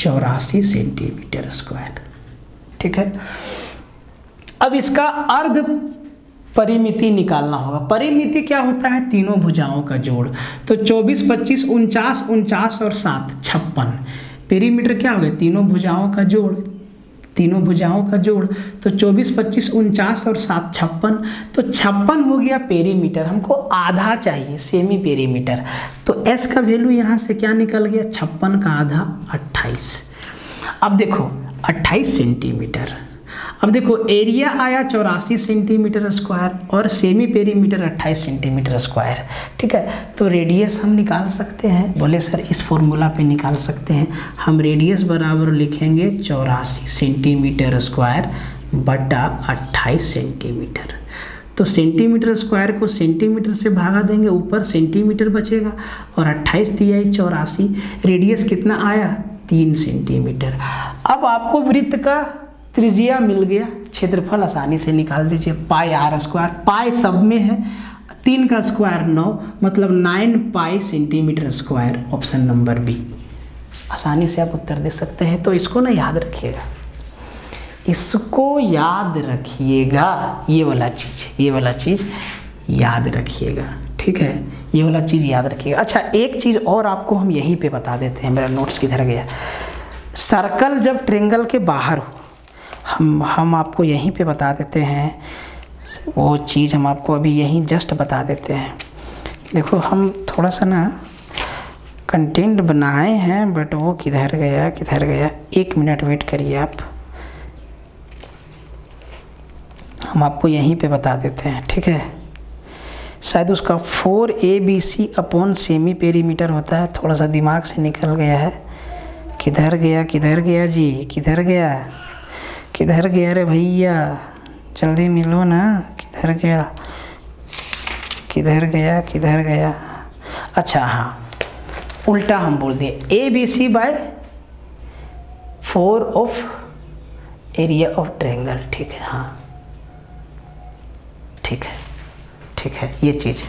चौरासी सेंटीमीटर स्क्वायर। ठीक है, अब इसका अर्ध परिमिति निकालना होगा। परिमिति क्या होता है, तीनों भुजाओं का जोड़, तो चौबीस पच्चीस उनचास उनचास और सात छप्पन। पेरीमीटर क्या हो गया, तीनों भुजाओं का जोड़, तीनों भुजाओं का जोड़, तो चौबीस पच्चीस उनचास और सात छप्पन, तो छप्पन हो गया पेरीमीटर। हमको आधा चाहिए, सेमी पेरीमीटर, तो एस का वैल्यू यहाँ से क्या निकल गया, छप्पन का आधा अट्ठाईस। अब देखो अट्ठाईस सेंटीमीटर। अब देखो एरिया आया चौरासी सेंटीमीटर स्क्वायर और सेमी पेरीमीटर अट्ठाईस सेंटीमीटर स्क्वायर। ठीक है, तो रेडियस हम निकाल सकते हैं, बोले सर इस फॉर्मूला पे निकाल सकते हैं। हम रेडियस बराबर लिखेंगे चौरासी सेंटीमीटर स्क्वायर बटा अट्ठाईस सेंटीमीटर, तो सेंटीमीटर स्क्वायर को सेंटीमीटर से भागा देंगे, ऊपर सेंटीमीटर बचेगा, और अट्ठाईस तिहाई चौरासी, रेडियस कितना आया, तीन सेंटीमीटर। अब आपको वृत्त का त्रिज्या मिल गया, क्षेत्रफल आसानी से निकाल दीजिए, पाई आर स्क्वायर, पाई सब में है, तीन का स्क्वायर नौ, मतलब nine pi centimetre square, option number B. आसानी से आप उत्तर दे सकते हैं, तो इसको ना याद रखिएगा, इसको याद रखिएगा, ये वाला चीज़, ये वाला चीज़ याद रखिएगा। ठीक है, ये वाला चीज़ याद रखिएगा। अच्छा, एक चीज़ और आपको हम यहीं पर बता देते हैं, मेरा नोट्स किधर गया। सर्कल जब ट्रेंगल के बाहर हो, हम हम आपको यहीं पे बता देते हैं, वो चीज़ हम आपको अभी यहीं जस्ट बता देते हैं। देखो हम थोड़ा सा ना कंटेंट बनाए हैं, बट वो किधर गया किधर गया, एक मिनट वेट करिए आप, हम आपको यहीं पे बता देते हैं। ठीक है, शायद उसका four A B C upon semi perimeter होता है, थोड़ा सा दिमाग से निकल गया है, किधर गया किधर गया जी, किधर गया किधर गया रे भैया, जल्दी मिलो ना, किधर गया किधर गया किधर गया। अच्छा हाँ उल्टा हम बोल दिए A B C by four of area of triangle. ठीक है हाँ ठीक है ठीक है ये चीज़।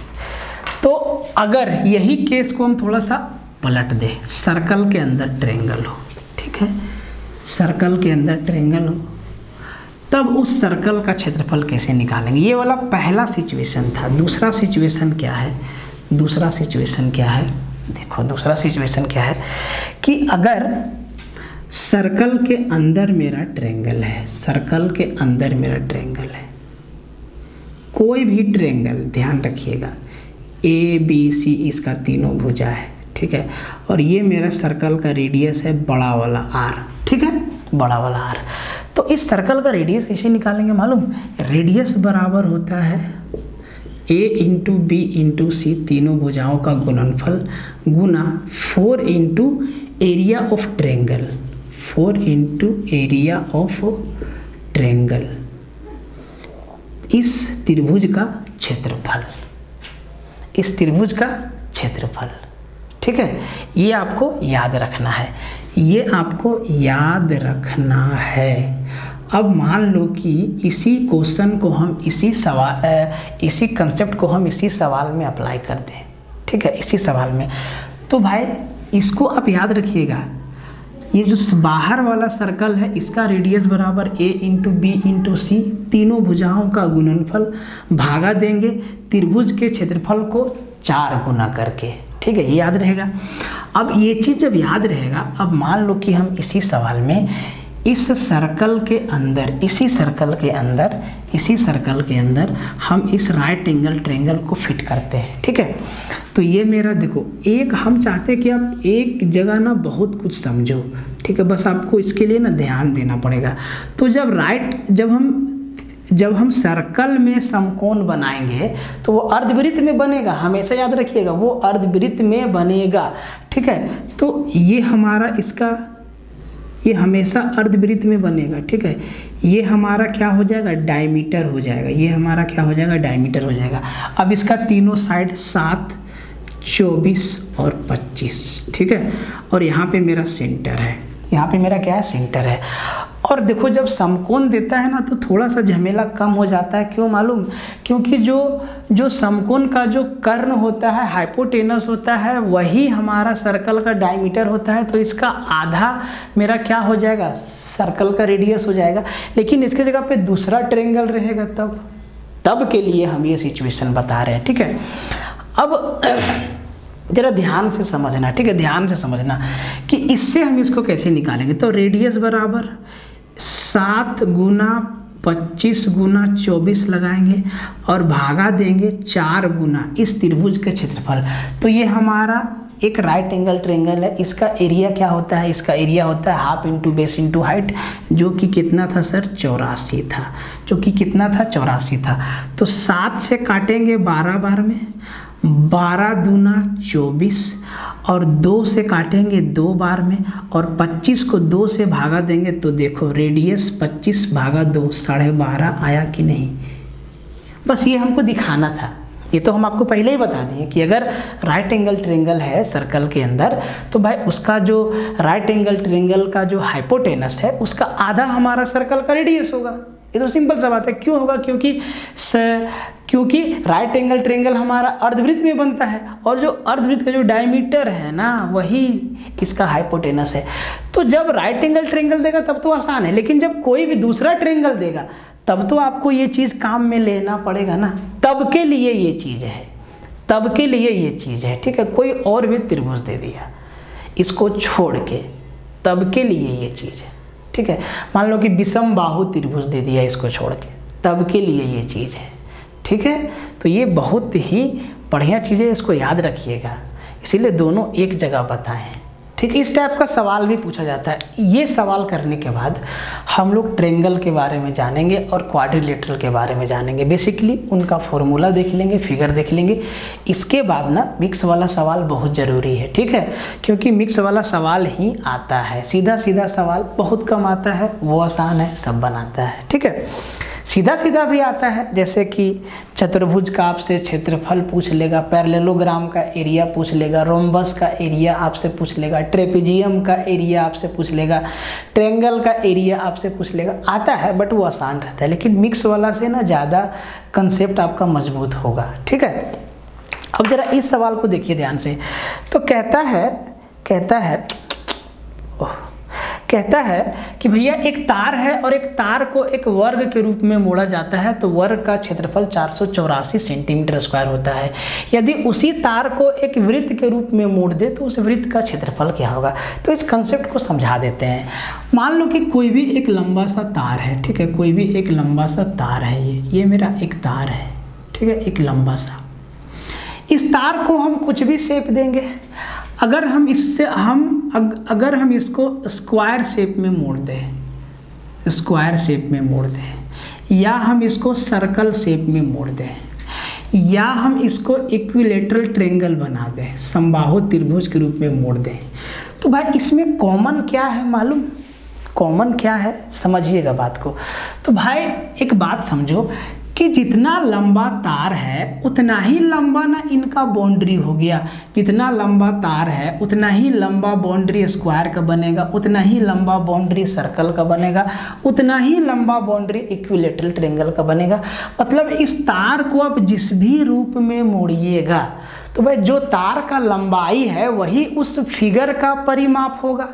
तो अगर यही केस को हम थोड़ा सा पलट दे, सर्कल के अंदर ट्रायंगल हो, ठीक है सर्कल के अंदर ट्रायंगल हो, तब उस सर्कल का क्षेत्रफल कैसे निकालेंगे। ये वाला पहला सिचुएशन था। दूसरा सिचुएशन क्या है, दूसरा सिचुएशन क्या है देखो, दूसरा सिचुएशन क्या है कि अगर सर्कल के अंदर मेरा ट्रायंगल है, सर्कल के अंदर मेरा ट्रायंगल है, कोई भी ट्रायंगल ध्यान रखिएगा, ए बी सी इसका तीनों भुजा है, ठीक है, और ये मेरा सर्कल का रेडियस है बड़ा वाला आर, ठीक है बड़ा वाला आर। तो इस सर्कल का रेडियस कैसे निकालेंगे मालूम, रेडियस बराबर होता है A into B into C तीनों भुजाओं का गुणनफल गुना four into area of triangle, four into area of triangle, इस त्रिभुज का क्षेत्रफल, इस त्रिभुज का क्षेत्रफल। ठीक है ये आपको याद रखना है, ये आपको याद रखना है। अब मान लो कि इसी क्वेश्चन को हम इसी सवाल, इसी कंसेप्ट को हम इसी सवाल में अप्लाई कर दें, ठीक है इसी सवाल में, तो भाई इसको आप याद रखिएगा, ये जो बाहर वाला सर्कल है इसका रेडियस बराबर a into B into C तीनों भुजाओं का गुणनफल भागा देंगे त्रिभुज के क्षेत्रफल को चार गुना करके, ठीक है ये याद रहेगा। अब ये चीज़ जब याद रहेगा, अब मान लो कि हम इसी सवाल में इस सर्कल के अंदर, इसी सर्कल के अंदर, इसी सर्कल के अंदर हम इस राइट एंगल ट्रायंगल को फिट करते हैं, ठीक है। तो ये मेरा देखो एक हम चाहते कि आप एक जगह ना बहुत कुछ समझो, ठीक है बस आपको इसके लिए ना ध्यान देना पड़ेगा। तो जब राइट जब हम जब हम सर्कल में समकोण बनाएंगे तो वो अर्धवृत्त में बनेगा, हमेशा याद रखिएगा वो अर्धवृत्त में बनेगा, ठीक है। तो ये हमारा इसका ये हमेशा अर्धवृत्त में बनेगा, ठीक है ये हमारा क्या हो जाएगा डायमीटर हो जाएगा, ये हमारा क्या हो जाएगा डायमीटर हो जाएगा। अब इसका तीनों साइड सात चौबीस और पच्चीस, ठीक है और यहाँ पे मेरा सेंटर है, यहाँ पे मेरा क्या है सेंटर है। और देखो जब समकोण देता है ना तो थोड़ा सा झमेला कम हो जाता है, क्यों मालूम, क्योंकि जो जो समकोण का जो कर्ण होता है हाइपोटेनस होता है वही हमारा सर्कल का डायमीटर होता है, तो इसका आधा मेरा क्या हो जाएगा सर्कल का रेडियस हो जाएगा। लेकिन इसकी जगह पे दूसरा ट्रायंगल रहेगा, तब तब के लिए हम ये सिचुएशन बता रहे हैं, ठीक है। अब जरा ध्यान से समझना, ठीक है ध्यान से समझना कि इससे हम इसको कैसे निकालेंगे। तो रेडियस बराबर सात गुना पच्चीस गुना चौबीस लगाएंगे और भागा देंगे चार गुना इस त्रिभुज के क्षेत्रफल। तो ये हमारा एक राइट एंगल ट्रायंगल है, इसका एरिया क्या होता है, इसका एरिया होता है half into base into height, जो कि कितना था सर चौरासी था, जो कि कितना था चौरासी था। तो सात से काटेंगे बारह बार में, बारह दूना चौबीस और दो से काटेंगे दो बार में और पच्चीस को दो से भागा देंगे, तो देखो रेडियस पच्चीस भागा दो साढ़े बारह आया कि नहीं। बस ये हमको दिखाना था, ये तो हम आपको पहले ही बता दिए कि अगर राइट एंगल ट्रायंगल है सर्कल के अंदर तो भाई उसका जो राइट एंगल ट्रायंगल का जो हाइपोटेनस है उसका आधा हमारा सर्कल का रेडियस होगा, ये तो सिंपल सा बात है। क्यों होगा, क्योंकि स, क्योंकि राइट एंगल ट्रायंगल हमारा अर्धवृत्त में बनता है और जो अर्धवृत्त का जो डायमीटर है ना वही इसका हाइपोटेनस है। तो जब राइट एंगल ट्रायंगल देगा तब तो आसान है, लेकिन जब कोई भी दूसरा ट्रायंगल देगा तब तो आपको ये चीज़ काम में लेना पड़ेगा ना, तब के लिए ये चीज़ है, तब के लिए ये चीज़ है, ठीक है। कोई और भी त्रिभुज दे दिया इसको छोड़ के, तब के लिए ये चीज़ है, ठीक है। मान लो कि विषम बाहु त्रिभुज दे दिया इसको छोड़ के, तब के लिए ये चीज़ है, ठीक है। तो ये बहुत ही बढ़िया चीज़ है, इसको याद रखिएगा, इसीलिए दोनों एक जगह बताएं, ठीक है। इस टाइप का सवाल भी पूछा जाता है। ये सवाल करने के बाद हम लोग ट्रायंगल के बारे में जानेंगे और क्वाड्रिलेटरल के बारे में जानेंगे, बेसिकली उनका फॉर्मूला देख लेंगे, फिगर देख लेंगे। इसके बाद ना मिक्स वाला सवाल बहुत ज़रूरी है, ठीक है, क्योंकि मिक्स वाला सवाल ही आता है, सीधा सीधा सवाल बहुत कम आता है, वो आसान है सब बनाता है, ठीक है। सीधा सीधा भी आता है, जैसे कि चतुर्भुज का आपसे क्षेत्रफल पूछ लेगा, पैरेललोग्राम का एरिया पूछ लेगा, रोम्बस का एरिया आपसे पूछ लेगा, ट्रेपेजियम का एरिया आपसे पूछ लेगा, ट्रेंगल का एरिया आपसे पूछ लेगा। आता है बट वो आसान रहता है, लेकिन मिक्स वाला से ना ज़्यादा कंसेप्ट आपका मजबूत होगा। ठीक है, अब जरा इस सवाल को देखिए ध्यान से। तो कहता है कहता है ओह, कहता है कि भैया एक तार है और एक तार को एक वर्ग के रूप में मोड़ा जाता है तो वर्ग का क्षेत्रफल चार सौ चौरासी सेंटीमीटर स्क्वायर होता है। यदि उसी तार को एक वृत्त के रूप में मोड़ दे तो उस वृत्त का क्षेत्रफल क्या होगा। तो इस कंसेप्ट को समझा देते हैं। मान लो कि कोई भी एक लंबा सा तार है, ठीक है, कोई भी एक लंबा सा तार है, ये ये मेरा एक तार है, ठीक है, एक लंबा सा। इस तार को हम कुछ भी शेप देंगे, अगर हम इससे हम अग, अगर हम इसको स्क्वायर शेप में मोड़ दें, स्क्वायर शेप में मोड़ दें, या हम इसको सर्कल शेप में मोड़ दें, या हम इसको इक्विलेटरल ट्रेंगल बना दें, समबाहु त्रिभुज के रूप में मोड़ दें, तो भाई इसमें कॉमन क्या है मालूम, कॉमन क्या है, समझिएगा बात को। तो भाई एक बात समझो कि जितना लंबा तार है उतना ही लंबा ना इनका बाउंड्री हो गया, जितना लंबा तार है उतना ही लंबा बाउंड्री स्क्वायर का बनेगा, उतना ही लंबा बाउंड्री सर्कल का बनेगा, उतना ही लंबा बाउंड्री इक्विलेटरल ट्रायंगल का बनेगा। मतलब इस तार को आप जिस भी रूप में मोड़िएगा तो भाई जो तार का लंबाई है वही उस फिगर का परिमाप होगा।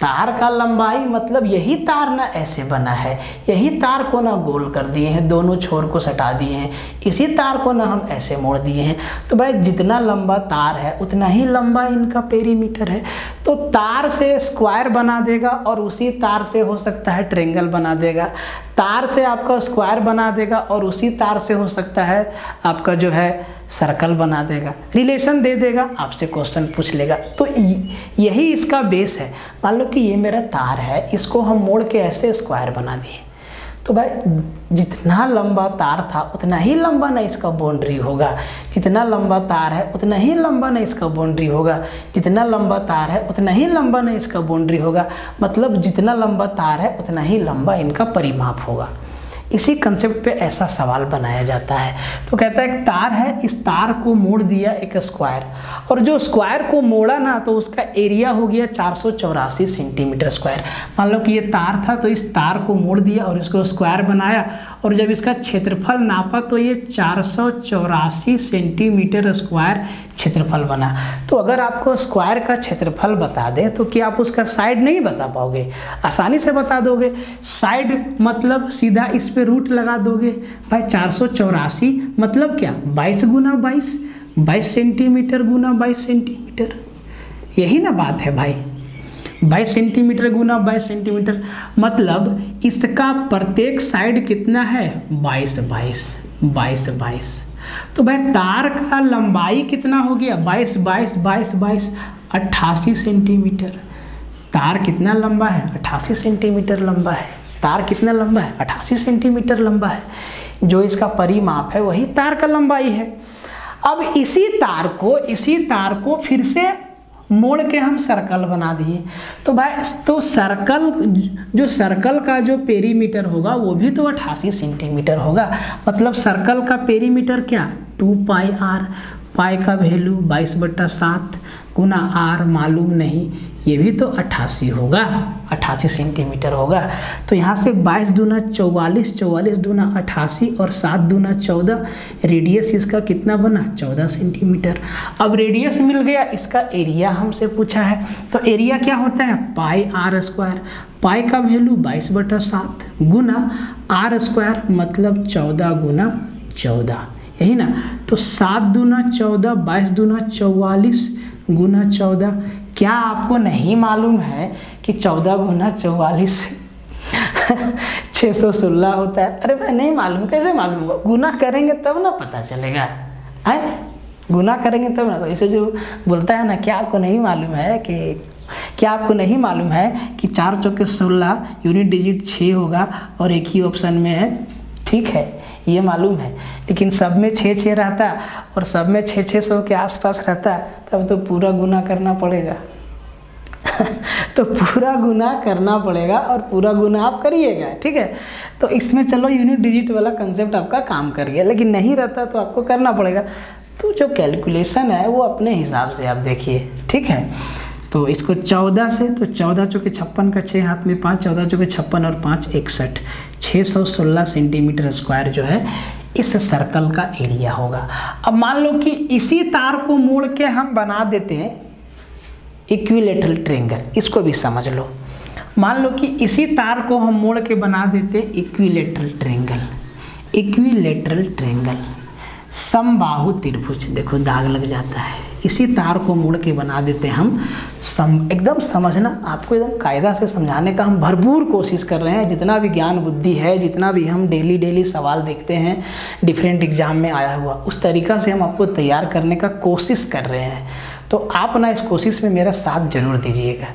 तार का लंबाई मतलब यही तार ना ऐसे बना है, यही तार को ना गोल कर दिए हैं, दोनों छोर को सटा दिए हैं, इसी तार को ना हम ऐसे मोड़ दिए हैं। तो भाई जितना लंबा तार है उतना ही लंबा इनका पेरीमीटर है। तो तार से स्क्वायर बना देगा और उसी तार से हो सकता है ट्रेंगल बना देगा, तार से आपका स्क्वायर बना देगा और उसी तार से हो सकता है आपका जो है सर्कल बना देगा, रिलेशन दे देगा, आपसे क्वेश्चन पूछ लेगा। तो यही इसका बेस है। मान लो कि ये मेरा तार है, इसको हम मोड़ के ऐसे स्क्वायर बना दिए तो भाई जितना लंबा तार था उतना ही लंबा ना इसका बाउंड्री होगा, जितना लंबा तार है उतना ही लंबा ना इसका बाउंड्री होगा, जितना लंबा तार है उतना ही लंबा ना इसका बाउंड्री होगा, मतलब जितना लंबा तार है उतना ही लंबा इनका परिमाप होगा। इसी कंसेप्ट पे ऐसा सवाल बनाया जाता है। तो कहता है एक तार है, इस तार को मोड़ दिया एक स्क्वायर, और जो स्क्वायर को मोड़ा ना तो उसका एरिया हो गया चार सौ चौरासी सेंटीमीटर स्क्वायर। मान लो कि ये तार था तो इस तार को मोड़ दिया और इसको स्क्वायर बनाया, और जब इसका क्षेत्रफल नापा तो ये चार सौ चौरासी सेंटीमीटर स्क्वायर क्षेत्रफल बना। तो अगर आपको स्क्वायर का क्षेत्रफल बता दें तो क्या आप उसका साइड नहीं बता पाओगे? आसानी से बता दोगे। साइड मतलब सीधा इस पे रूट लगा दोगे। भाई चार सौ चौरासी मतलब क्या, बाईस गुना बाईस, बाईस सेंटीमीटर गुना बाईस सेंटीमीटर, यही ना बात है भाई। बाईस सेंटीमीटर गुना बाईस सेंटीमीटर मतलब इसका प्रत्येक साइड कितना है, बाईस बाईस बाईस बाईस। तो भाई तार का लंबाई कितना हो गया, बाईस बाईस बाईस बाईस, अट्ठासी सेंटीमीटर। तार कितना लंबा है, अट्ठासी सेंटीमीटर लंबा है। तार कितना लंबा है, अट्ठासी सेंटीमीटर लंबा है। जो इसका परिमाप है वही तार का लंबाई है। अब इसी तार को इसी तार को फिर से मोड़ के हम सर्कल बना दिए तो भाई तो सर्कल जो सर्कल का जो पेरीमीटर होगा वो भी तो अट्ठासी सेंटीमीटर होगा। मतलब सर्कल का पेरीमीटर क्या, टू पाई आर, पाई का वैल्यू बाईस बट्टा सात गुना आर मालूम नहीं, ये भी तो अट्ठासी होगा, अट्ठासी सेंटीमीटर होगा। तो यहाँ से बाईस दूना चौवालीस, चौवालीस दूना अट्ठासी और सात दूना चौदह, रेडियस इसका कितना बना, चौदह सेंटीमीटर। अब रेडियस मिल गया, इसका एरिया हमसे पूछा है तो एरिया क्या होता है, पाई आर स्क्वायर, पाई का वैल्यू बाईस बटा सात गुना आर स्क्वायर मतलब चौदह गुना चौदह, यही ना। तो सात दूना चौदह, बाईस दूना चौवालीस गुना चौदह। क्या आपको नहीं मालूम है कि चौदह गुना चौवालीस छः सौ सोलह होता है? अरे भाई नहीं मालूम, कैसे मालूम होगा, गुना करेंगे तब ना पता चलेगा, है गुना करेंगे तब ना। तो इसे जो बोलता है ना, क्या आपको नहीं मालूम है कि क्या आपको नहीं मालूम है कि चार चौके सोलह, यूनिट डिजिट छः होगा और एक ही ऑप्शन में है। ठीक है, ये मालूम है, लेकिन सब में छः छः रहता और सब में छः छः सौ के आसपास रहता तब तो पूरा गुना करना पड़ेगा तो पूरा गुना करना पड़ेगा और पूरा गुना आप करिएगा, ठीक है। तो इसमें चलो यूनिट डिजिट वाला कंसेप्ट आपका काम कर गया, लेकिन नहीं रहता तो आपको करना पड़ेगा। तो जो कैलकुलेशन है वो अपने हिसाब से आप देखिए, ठीक है। तो इसको चौदह से, तो चौदह चौके छप्पन का छः हाथ में पाँच, चौदह चौके छप्पन और पाँच इकसठ, छः सौ सोलह सेंटीमीटर स्क्वायर जो है इस सर्कल का एरिया होगा। अब मान लो कि इसी तार को मोड़ के हम बना देते हैं इक्विलेटरल ट्रायंगल, इसको भी समझ लो। मान लो कि इसी तार को हम मोड़ के बना देते हैं इक्विलेटरल ट्रायंगल, इक्विलेटरल ट्रायंगल समबाहु त्रिभुज। देखो दाग लग जाता है। इसी तार को मोड़ के बना देते हैं हम सम एकदम समझना, आपको एकदम कायदा से समझाने का हम भरपूर कोशिश कर रहे हैं। जितना भी ज्ञान बुद्धि है, जितना भी हम डेली डेली सवाल देखते हैं डिफरेंट एग्जाम में आया हुआ, उस तरीक़ा से हम आपको तैयार करने का कोशिश कर रहे हैं। तो आप ना इस कोशिश में मेरा साथ जरूर दीजिएगा,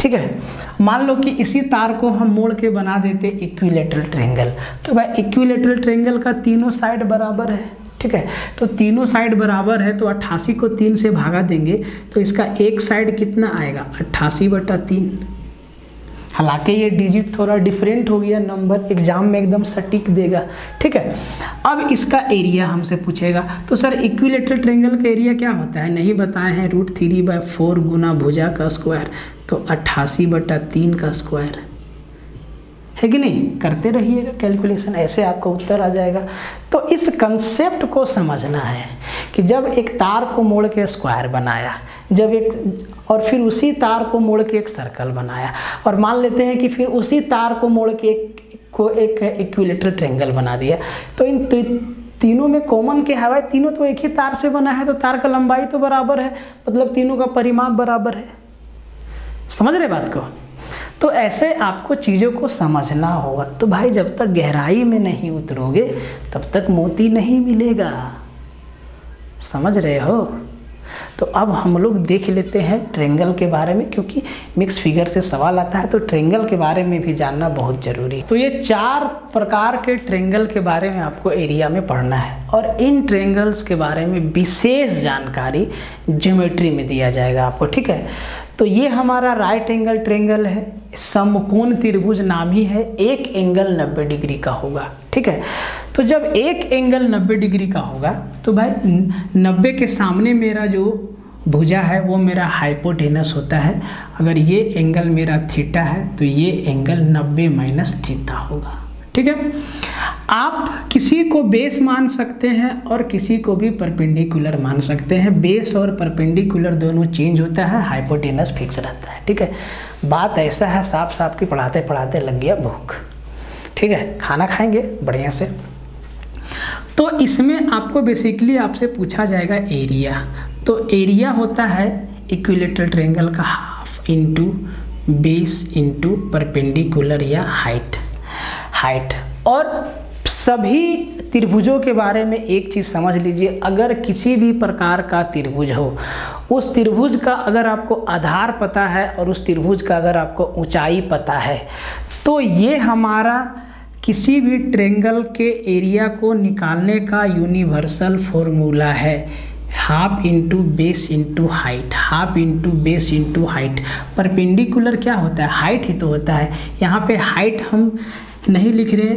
ठीक है। मान लो कि इसी तार को हम मोड़ के बना देते इक्विलेटरल ट्रायंगल। तो भाई इक्विलेटरल ट्रायंगल का तीनों साइड बराबर है, ठीक है। तो तीनों साइड बराबर है तो अट्ठासी को तीन से भागा देंगे तो इसका एक साइड कितना आएगा, अट्ठासी बटा तीन। हालांकि ये डिजिट थोड़ा डिफरेंट हो गया नंबर, एग्जाम में एकदम सटीक देगा, ठीक है। अब इसका एरिया हमसे पूछेगा तो सर इक्विलेटरल ट्रायंगल का एरिया क्या होता है, नहीं बताए हैं। रूट थ्री बाय फोर गुना भुजा का स्क्वायर, तो अट्ठासी बटा तीन का स्क्वायर है कि नहीं। करते रहिएगा कैलकुलेशन, ऐसे आपका उत्तर आ जाएगा। तो इस कंसेप्ट को समझना है कि जब एक तार को मोड़ के स्क्वायर बनाया, जब एक और फिर उसी तार को मोड़ के एक सर्कल बनाया, और मान लेते हैं कि फिर उसी तार को मोड़ के एक को एक इक्विलेटरल ट्रायंगल बना दिया, तो इन तो तीनों में कॉमन के हवा, तीनों तो एक ही तार से बना है तो तार का लंबाई तो बराबर है, मतलब तीनों का परिमाप बराबर है। समझ रहे बात को। तो ऐसे आपको चीज़ों को समझना होगा। तो भाई जब तक गहराई में नहीं उतरोगे तब तक मोती नहीं मिलेगा, समझ रहे हो। तो अब हम लोग देख लेते हैं ट्रायंगल के बारे में, क्योंकि मिक्स फिगर से सवाल आता है तो ट्रायंगल के बारे में भी जानना बहुत ज़रूरी है। तो ये चार प्रकार के ट्रायंगल के बारे में आपको एरिया में पढ़ना है, और इन ट्रायंगल्स के बारे में विशेष जानकारी ज्योमेट्री में दिया जाएगा आपको, ठीक है। तो ये हमारा राइट एंगल ट्रायंगल है, समकोण त्रिभुज नाम ही है, एक एंगल नब्बे डिग्री का होगा, ठीक है। तो जब एक एंगल नब्बे डिग्री का होगा तो भाई नब्बे के सामने मेरा जो भुजा है वो मेरा हाइपोटेनस होता है। अगर ये एंगल मेरा थीटा है तो ये एंगल नब्बे माइनस थीटा होगा, ठीक है। आप किसी को बेस मान सकते हैं और किसी को भी परपेंडिकुलर मान सकते हैं। बेस और परपेंडिकुलर दोनों चेंज होता है, हाइपोटेनस फिक्स रहता है, ठीक है। बात ऐसा है, साफ साफ की पढ़ाते पढ़ाते लग गया भूख, ठीक है। खाना खाएंगे बढ़िया से। तो इसमें आपको बेसिकली आपसे पूछा जाएगा एरिया। तो एरिया होता है इक्विलेटरल ट्रायंगल का half into base into perpendicular या हाइट हाइट। और सभी त्रिभुजों के बारे में एक चीज़ समझ लीजिए, अगर किसी भी प्रकार का त्रिभुज हो, उस त्रिभुज का अगर आपको आधार पता है और उस त्रिभुज का अगर आपको ऊंचाई पता है तो ये हमारा किसी भी ट्रायंगल के एरिया को निकालने का यूनिवर्सल फॉर्मूला है, half into base into height, half into base into height. Perpendicular क्या होता है, हाइट ही तो होता है। यहाँ पे हाइट हम नहीं लिख रहे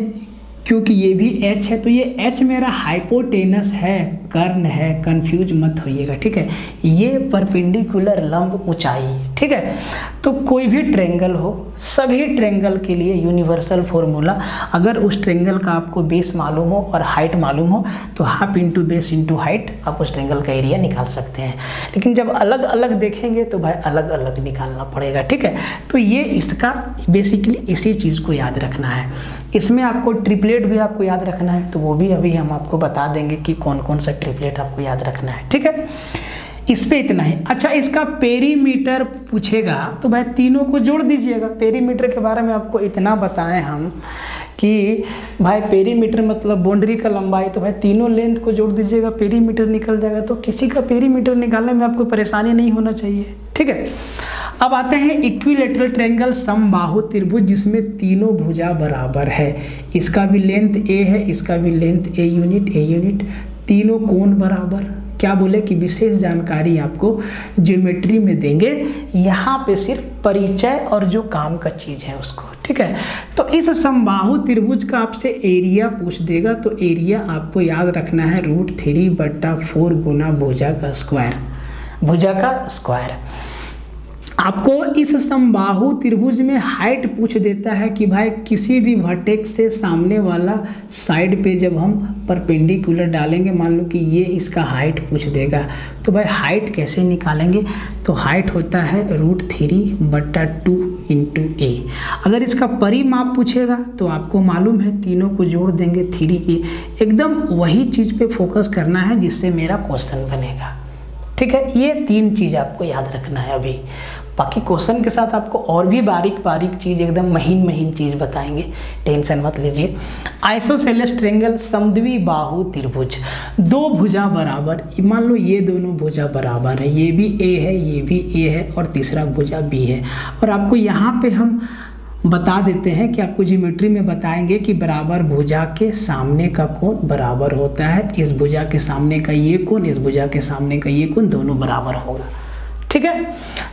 क्योंकि ये भी h है, तो ये h मेरा हाइपोटेनस है, कर्ण है, कंफ्यूज मत होइएगा, ठीक है। ये परपेंडिकुलर लंब ऊंचाई, ठीक है। तो कोई भी ट्रायंगल हो, सभी ट्रायंगल के लिए यूनिवर्सल फॉर्मूला, अगर उस ट्रायंगल का आपको बेस मालूम हो और हाइट मालूम हो तो half into base into height आप उस ट्रायंगल का एरिया निकाल सकते हैं। लेकिन जब अलग अलग देखेंगे तो भाई अलग अलग निकालना पड़ेगा, ठीक है। तो ये इसका बेसिकली इसी चीज़ को याद रखना है। इसमें आपको ट्रिपलेट भी आपको याद रखना है, तो वो भी अभी हम आपको बता देंगे कि कौन कौन सा ट्रिपलेट आपको याद रखना है, ठीक है। इस पे इतना ही। अच्छा, इसका पेरीमीटर पूछेगा तो भाई तीनों को जोड़ दीजिएगा। पेरीमीटर के बारे में आपको इतना बताएं हम कि भाई पेरीमीटर मतलब बाउंड्री का लंबाई, तो भाई तीनों लेंथ को जोड़ दीजिएगा, पेरीमीटर निकल जाएगा। तो किसी का पेरीमीटर निकालने में आपको परेशानी नहीं होना चाहिए, ठीक है। अब आते हैं इक्विलेटरल ट्रायंगल समबाहु त्रिभुज, जिसमें तीनों भुजा बराबर है। इसका भी लेंथ ए है, इसका भी length A unit A unit, तीनों कोण बराबर, क्या बोले कि विशेष जानकारी आपको ज्योमेट्री में देंगे, यहाँ पे सिर्फ परिचय और जो काम का चीज़ है उसको, ठीक है। तो इस समबाहु त्रिभुज का आपसे एरिया पूछ देगा, तो एरिया आपको याद रखना है रूट थ्री बट्टा फोर गुना भुजा का स्क्वायर, भुजा का स्क्वायर। आपको इस समबाहु त्रिभुज में हाइट पूछ देता है कि भाई किसी भी वर्टेक्स से सामने वाला साइड पे जब हम परपेंडिकुलर डालेंगे, मान लो कि ये इसका हाइट पूछ देगा, तो भाई हाइट कैसे निकालेंगे, तो हाइट होता है रूट थ्री बट्टा टू इंटू ए। अगर इसका परिमाप पूछेगा तो आपको मालूम है तीनों को जोड़ देंगे थ्री ए। एकदम वही चीज़ पे फोकस करना है जिससे मेरा क्वेश्चन बनेगा, ठीक है। ये तीन चीज़ आपको याद रखना है। अभी बाकी क्वेश्चन के साथ आपको और भी बारीक बारीक चीज़, एकदम महीन महीन चीज़ बताएंगे, टेंशन मत लीजिए। आइसोसेलेस ट्रेंगल समद्वि बाहु त्रिभुज, दो भुजा बराबर, मान लो ये दोनों भुजा बराबर है, ये भी ए है ये भी ए है और तीसरा भुजा बी है। और आपको यहाँ पे हम बता देते हैं कि आपको ज्योमेट्री में बताएंगे कि बराबर भुजा के सामने का कोण बराबर होता है, इस भुजा के सामने का ये कोण, इस भुजा के सामने का ये कोण, दोनों बराबर होगा, ठीक है।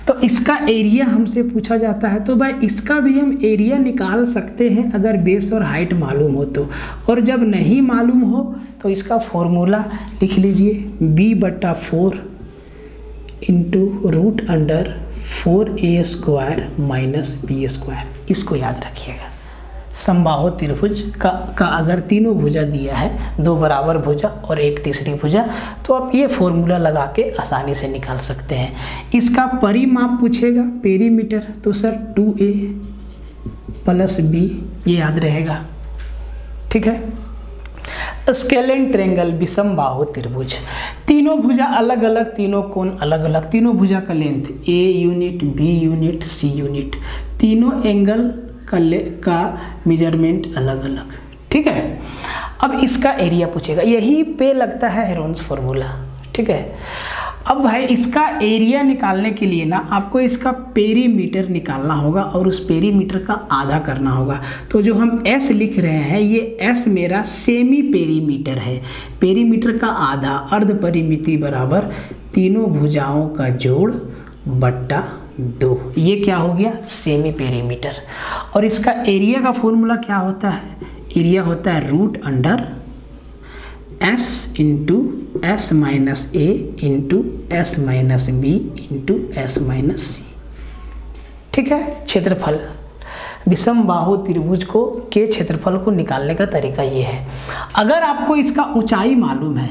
तो इसका एरिया हमसे पूछा जाता है, तो भाई इसका भी हम एरिया निकाल सकते हैं अगर बेस और हाइट मालूम हो तो, और जब नहीं मालूम हो तो इसका फॉर्मूला लिख लीजिए, बी बट्टा four into root under four A square minus B square. इसको याद रखिएगा, समबाहु त्रिभुज का का अगर तीनों भुजा दिया है, दो बराबर भुजा और एक तीसरी भुजा, तो आप ये फॉर्मूला लगा के आसानी से निकाल सकते हैं। इसका परिमाप पूछेगा पेरीमीटर, तो sir two A plus B, ये याद रहेगा, ठीक है। स्केलेन ट्रेंगल विषम बाहु त्रिभुज, तीनों भुजा अलग अलग, तीनों कोण अलग अलग, तीनों भुजा का length A unit B unit C unit, तीनों एंगल का ले का मेजरमेंट अलग अलग, ठीक है। अब इसका एरिया पूछेगा, यही पे लगता है हेरोन्स फॉर्मूला, ठीक है। अब भाई इसका एरिया निकालने के लिए ना आपको इसका पेरीमीटर निकालना होगा और उस पेरीमीटर का आधा करना होगा। तो जो हम एस लिख रहे हैं, ये एस मेरा सेमी पेरीमीटर है, पेरीमीटर का आधा, अर्ध परिमिति बराबर तीनों भुजाओं का जोड़ बट्टा दो, ये क्या हो गया सेमी पेरीमीटर। और इसका एरिया का फॉर्मूला क्या होता है, एरिया होता है root under S into S minus A into S minus B into S minus C, ठीक है। क्षेत्रफल विषम बाहु त्रिभुज को के क्षेत्रफल को निकालने का तरीका ये है। अगर आपको इसका ऊंचाई मालूम है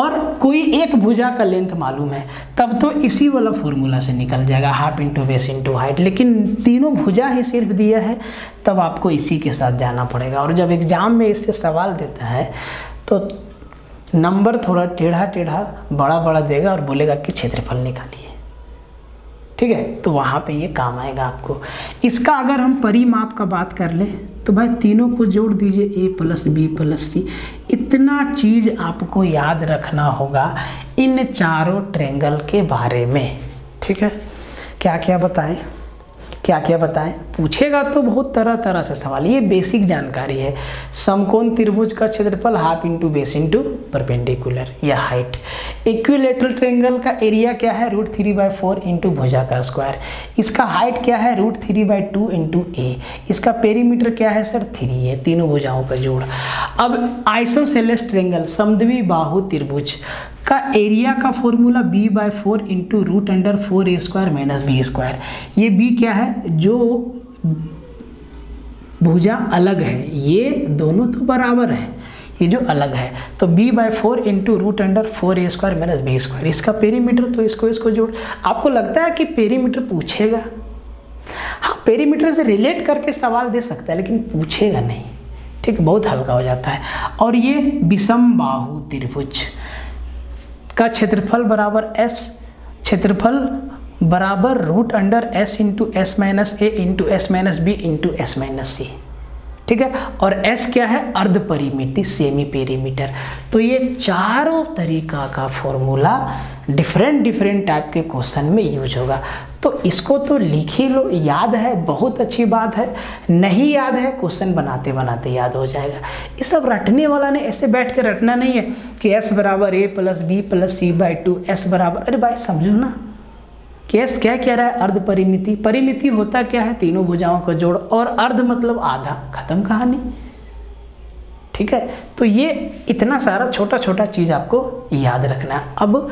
और कोई एक भुजा का लेंथ मालूम है, तब तो इसी वाला फॉर्मूला से निकल जाएगा, half into base into height. लेकिन तीनों भुजा ही सिर्फ दिया है, तब आपको इसी के साथ जाना पड़ेगा। और जब एग्जाम में इससे सवाल देता है तो नंबर थोड़ा टेढ़ा टेढ़ा बड़ा बड़ा देगा और बोलेगा कि क्षेत्रफल निकालिए, ठीक है। तो वहाँ पे ये काम आएगा आपको। इसका अगर हम परिमाप का बात कर ले, तो भाई तीनों को जोड़ दीजिए, A plus B plus C. इतना चीज़ आपको याद रखना होगा इन चारों ट्रेंगल के बारे में, ठीक है। क्या क्या बताएं क्या क्या बताएं पूछेगा तो बहुत तरह तरह से सवाल। ये बेसिक जानकारी है। समकोण त्रिभुज का क्षेत्रफल half into base into perpendicular या हाइट। इक्विलेटरल ट्रेंगल का एरिया क्या है, root three by four into भुजा का स्क्वायर। इसका हाइट क्या है, root three by two into A. इसका पेरीमीटर क्या है सर, थ्री ए, तीनों भुजाओं का जोड़। अब आइसोसेलेस ट्रेंगल समद्वि बाहु त्रिभुज का एरिया का formula b by four into root under four A square minus B square. ये b क्या है, जो भुजा अलग है, ये दोनों तो बराबर है, ये जो अलग है, तो b by four into root under four A square minus B square. इसका पेरीमीटर, तो इसको इसको जोड़। आपको लगता है कि पेरीमीटर पूछेगा? हाँ, पेरीमीटर से रिलेट करके सवाल दे सकता है, लेकिन पूछेगा नहीं, ठीक, बहुत हल्का हो जाता है। और ये विषमबाहु त्रिभुज का क्षेत्रफल बराबर एस, क्षेत्रफल बराबर root under S into S minus A into S minus B into S minus C, ठीक है। और एस क्या है, अर्ध परिमिति, सेमी पेरीमीटर। तो ये चारों तरीका का फॉर्मूला डिफरेंट डिफरेंट टाइप के क्वेश्चन में यूज होगा। तो इसको तो लिख ही लो, याद है बहुत अच्छी बात है, नहीं याद है क्वेश्चन बनाते बनाते याद हो जाएगा। ये सब रटने वाला नहीं, ऐसे बैठ के रटना नहीं है कि एस बराबर A plus B plus C by two S बराबर, अरे भाई समझो ना केस क्या कह रहा है, अर्ध परिमिति। परिमिति होता क्या है, तीनों भुजाओं का जोड़, और अर्ध मतलब आधा, खत्म कहानी। ठीक है, तो ये इतना सारा छोटा छोटा चीज़ आपको याद रखना है। अब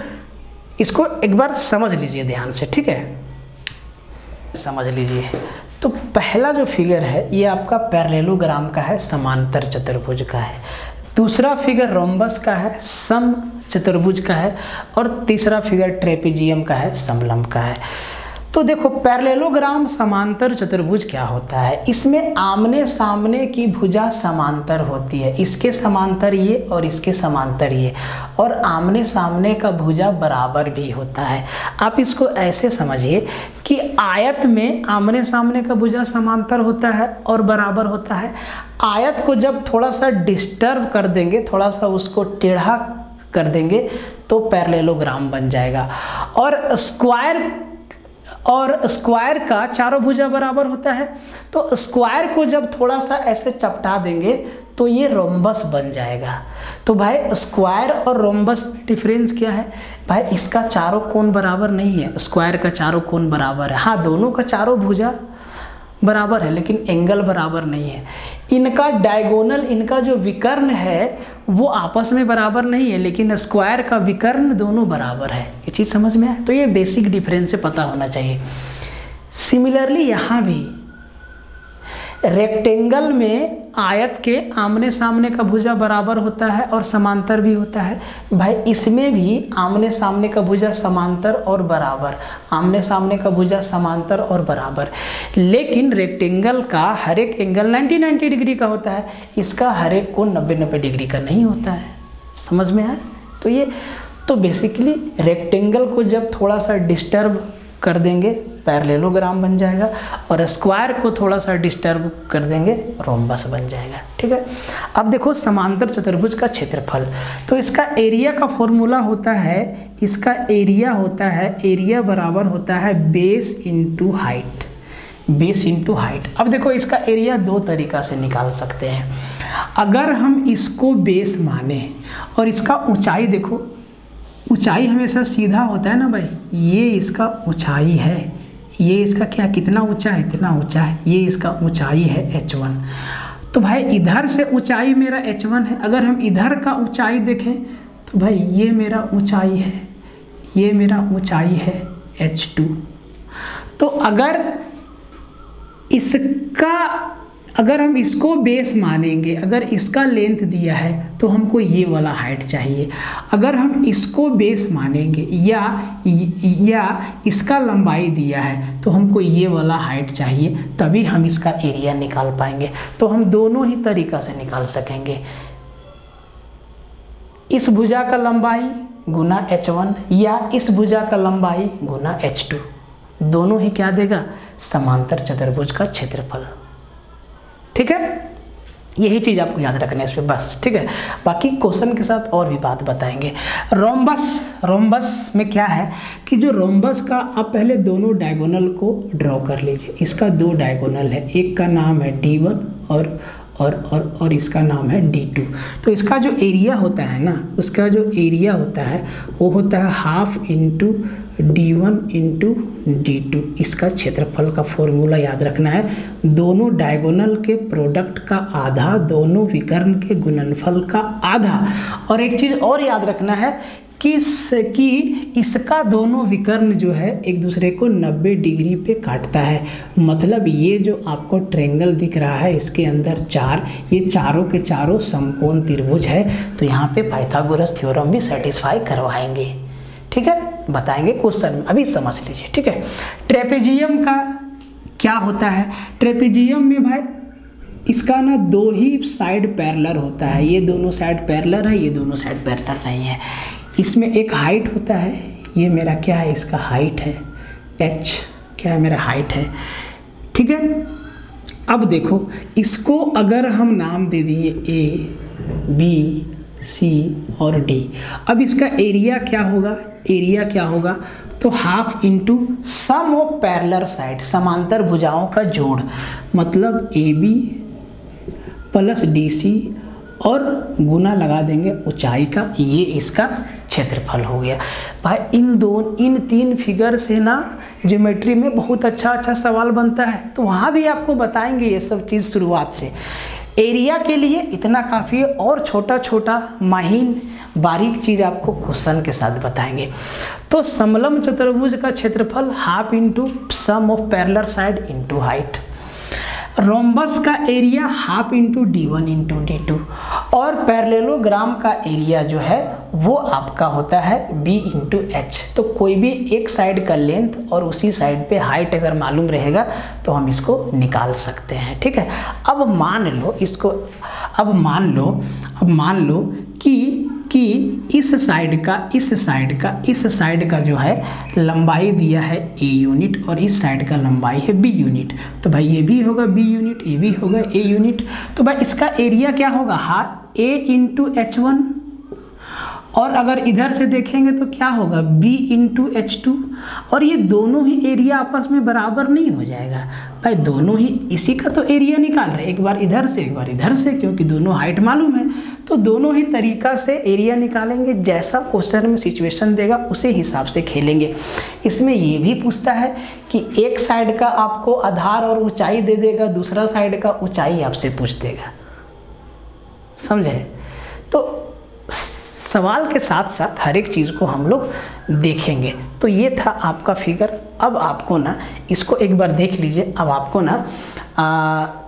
इसको एक बार समझ लीजिए ध्यान से, ठीक है, समझ लीजिए। तो पहला जो फिगर है ये आपका पैरेललोग्राम का है, समांतर चतुर्भुज का है। दूसरा फिगर रोम्बस का है, सम चतुर्भुज का है। और तीसरा फिगर ट्रेपेजियम का है, समलंब का है। तो देखो पैरेललोग्राम समांतर चतुर्भुज क्या होता है, इसमें आमने सामने की भुजा समांतर होती है, इसके समांतर ये और इसके समांतर ये, और आमने सामने का भुजा बराबर भी होता है। आप इसको ऐसे समझिए कि आयत में आमने सामने का भुजा समांतर होता है और बराबर होता है। आयत को जब थोड़ा सा डिस्टर्ब कर देंगे, थोड़ा सा उसको टेढ़ा कर देंगे तो पैरेललोग्राम बन जाएगा। और स्क्वायर और स्क्वायर का चारों भुजा बराबर होता है, तो स्क्वायर को जब थोड़ा सा ऐसे चपटा देंगे तो ये रोम्बस बन जाएगा। तो भाई स्क्वायर और रोम्बस डिफरेंस क्या है, भाई इसका चारों कोण बराबर नहीं है, स्क्वायर का चारों कोण बराबर है। हाँ, दोनों का चारों भुजा बराबर है लेकिन एंगल बराबर नहीं है। इनका डायगोनल, इनका जो विकर्ण है वो आपस में बराबर नहीं है, लेकिन स्क्वायर का विकर्ण दोनों बराबर है। ये चीज़ समझ में आए, तो ये बेसिक डिफरेंस से पता होना चाहिए। सिमिलरली यहाँ भी रेक्टेंगल में आयत के आमने सामने का भुजा बराबर होता है और समांतर भी होता है। भाई इसमें भी आमने सामने का भुजा समांतर और बराबर, आमने सामने का भुजा समांतर और बराबर, लेकिन रेक्टेंगल का हर एक एंगल नब्बे नब्बे डिग्री का होता है, इसका हर एक कोण नब्बे नब्बे डिग्री का नहीं होता है। समझ में आया? तो ये तो बेसिकली रेक्टेंगल को जब थोड़ा सा डिस्टर्ब कर देंगे पैरेललोग्राम बन जाएगा, और स्क्वायर को थोड़ा सा डिस्टर्ब कर देंगे रोम्बस बन जाएगा। ठीक है, अब देखो समांतर चतुर्भुज का क्षेत्रफल, तो इसका एरिया का फॉर्मूला होता है, इसका एरिया होता है, एरिया बराबर होता है base into height, base into height. अब देखो इसका एरिया दो तरीक़ा से निकाल सकते हैं। अगर हम इसको बेस माने और इसका ऊंचाई देखो, ऊंचाई हमेशा सीधा होता है ना भाई, ये इसका ऊंचाई है, ये इसका क्या, कितना ऊंचा है, इतना ऊंचा है, ये इसका ऊंचाई है एच वन। तो भाई इधर से ऊंचाई मेरा एच वन है, अगर हम इधर का ऊंचाई देखें तो भाई ये मेरा ऊंचाई है, ये मेरा ऊंचाई है एच टू। तो अगर इसका, अगर हम इसको बेस मानेंगे, अगर इसका लेंथ दिया है तो हमको ये वाला हाइट चाहिए। अगर हम इसको बेस मानेंगे या या इसका लंबाई दिया है तो हमको ये वाला हाइट चाहिए, तभी हम इसका एरिया निकाल पाएंगे। तो हम दोनों ही तरीक़ा से निकाल सकेंगे, इस भुजा का लंबाई गुना एच वन या इस भुजा का लंबाई गुना एच टू, दोनों ही क्या देगा, समांतर चतुर्भुज का क्षेत्रफल। ठीक है, यही चीज़ आपको याद रखना है इसमें बस। ठीक है, बाकी क्वेश्चन के साथ और भी बात बताएंगे। रोम्बस, रोम्बस में क्या है कि जो रोम्बस का आप पहले दोनों डायगोनल को ड्रॉ कर लीजिए। इसका दो डायगोनल है, एक का नाम है डी वन और और और और इसका नाम है डी टू। तो इसका जो एरिया होता है ना, उसका जो एरिया होता है वो होता है half into D one into D two. इसका क्षेत्रफल का फॉर्मूला याद रखना है, दोनों डायगोनल के प्रोडक्ट का आधा, दोनों विकर्ण के गुणनफल का आधा। और एक चीज़ और याद रखना है किस कि इसका दोनों विकर्ण जो है एक दूसरे को नब्बे डिग्री पे काटता है। मतलब ये जो आपको ट्रेंगल दिख रहा है इसके अंदर चार, ये चारों के चारों समकोण त्रिभुज है। तो यहाँ पे पाइथागोरस थ्योरम भी सेटिस्फाई करवाएंगे। ठीक है, बताएंगे क्वेश्चन में, अभी समझ लीजिए। ठीक है, ट्रेपेजियम का क्या होता है, ट्रेपेजियम में भाई इसका ना दो ही साइड पैरेलल होता है, ये दोनों साइड पैरेलल है, ये दोनों साइड पैरेलल नहीं है। इसमें एक हाइट होता है, ये मेरा क्या है, इसका हाइट है h, क्या है मेरा हाइट है। ठीक है, अब देखो इसको अगर हम नाम दे दिए a, b, सी और डी। अब इसका एरिया क्या होगा, एरिया क्या होगा तो half into sum of parallel side, समांतर भुजाओं का जोड़, मतलब A B plus D C और गुना लगा देंगे ऊंचाई का, ये इसका क्षेत्रफल हो गया। भाई इन दो इन तीन फिगर से ना ज्योमेट्री में बहुत अच्छा अच्छा सवाल बनता है, तो वहाँ भी आपको बताएंगे ये सब चीज़ शुरुआत से। एरिया के लिए इतना काफ़ी है और छोटा छोटा माहिन बारीक चीज़ आपको क्वेश्चन के साथ बताएंगे। तो समलंब चतुर्भुज का क्षेत्रफल half into sum of parallel side into height, rhombus का area half into D one into D two, और पैरेललोग्राम का एरिया जो है वो आपका होता है बी इंटू एच। तो कोई भी एक साइड का लेंथ और उसी साइड पे हाइट अगर मालूम रहेगा तो हम इसको निकाल सकते हैं, ठीक है। अब मान लो इसको, अब मान लो अब मान लो कि कि इस साइड का इस साइड का इस साइड का जो है लंबाई दिया है ए यूनिट और इस साइड का लंबाई है बी यूनिट, तो भाई ये भी होगा बी यूनिट, ये भी होगा ए यूनिट। तो भाई इसका एरिया क्या होगा, हा ए इंटू एच वन, और अगर इधर से देखेंगे तो क्या होगा b इंटू एच टू, और ये दोनों ही एरिया आपस में बराबर नहीं हो जाएगा भाई, दोनों ही इसी का तो एरिया निकाल रहे, एक बार इधर से एक बार इधर से, क्योंकि दोनों हाइट मालूम है, तो दोनों ही तरीका से एरिया निकालेंगे। जैसा क्वेश्चन में सिचुएशन देगा उसी हिसाब से खेलेंगे। इसमें ये भी पूछता है कि एक साइड का आपको आधार और ऊँचाई दे देगा, दूसरा साइड का ऊँचाई आपसे पूछ देगा, समझे। तो सवाल के साथ साथ हर एक चीज़ को हम लोग देखेंगे। तो ये था आपका फिगर। अब आपको ना इसको एक बार देख लीजिए, अब आपको ना आ,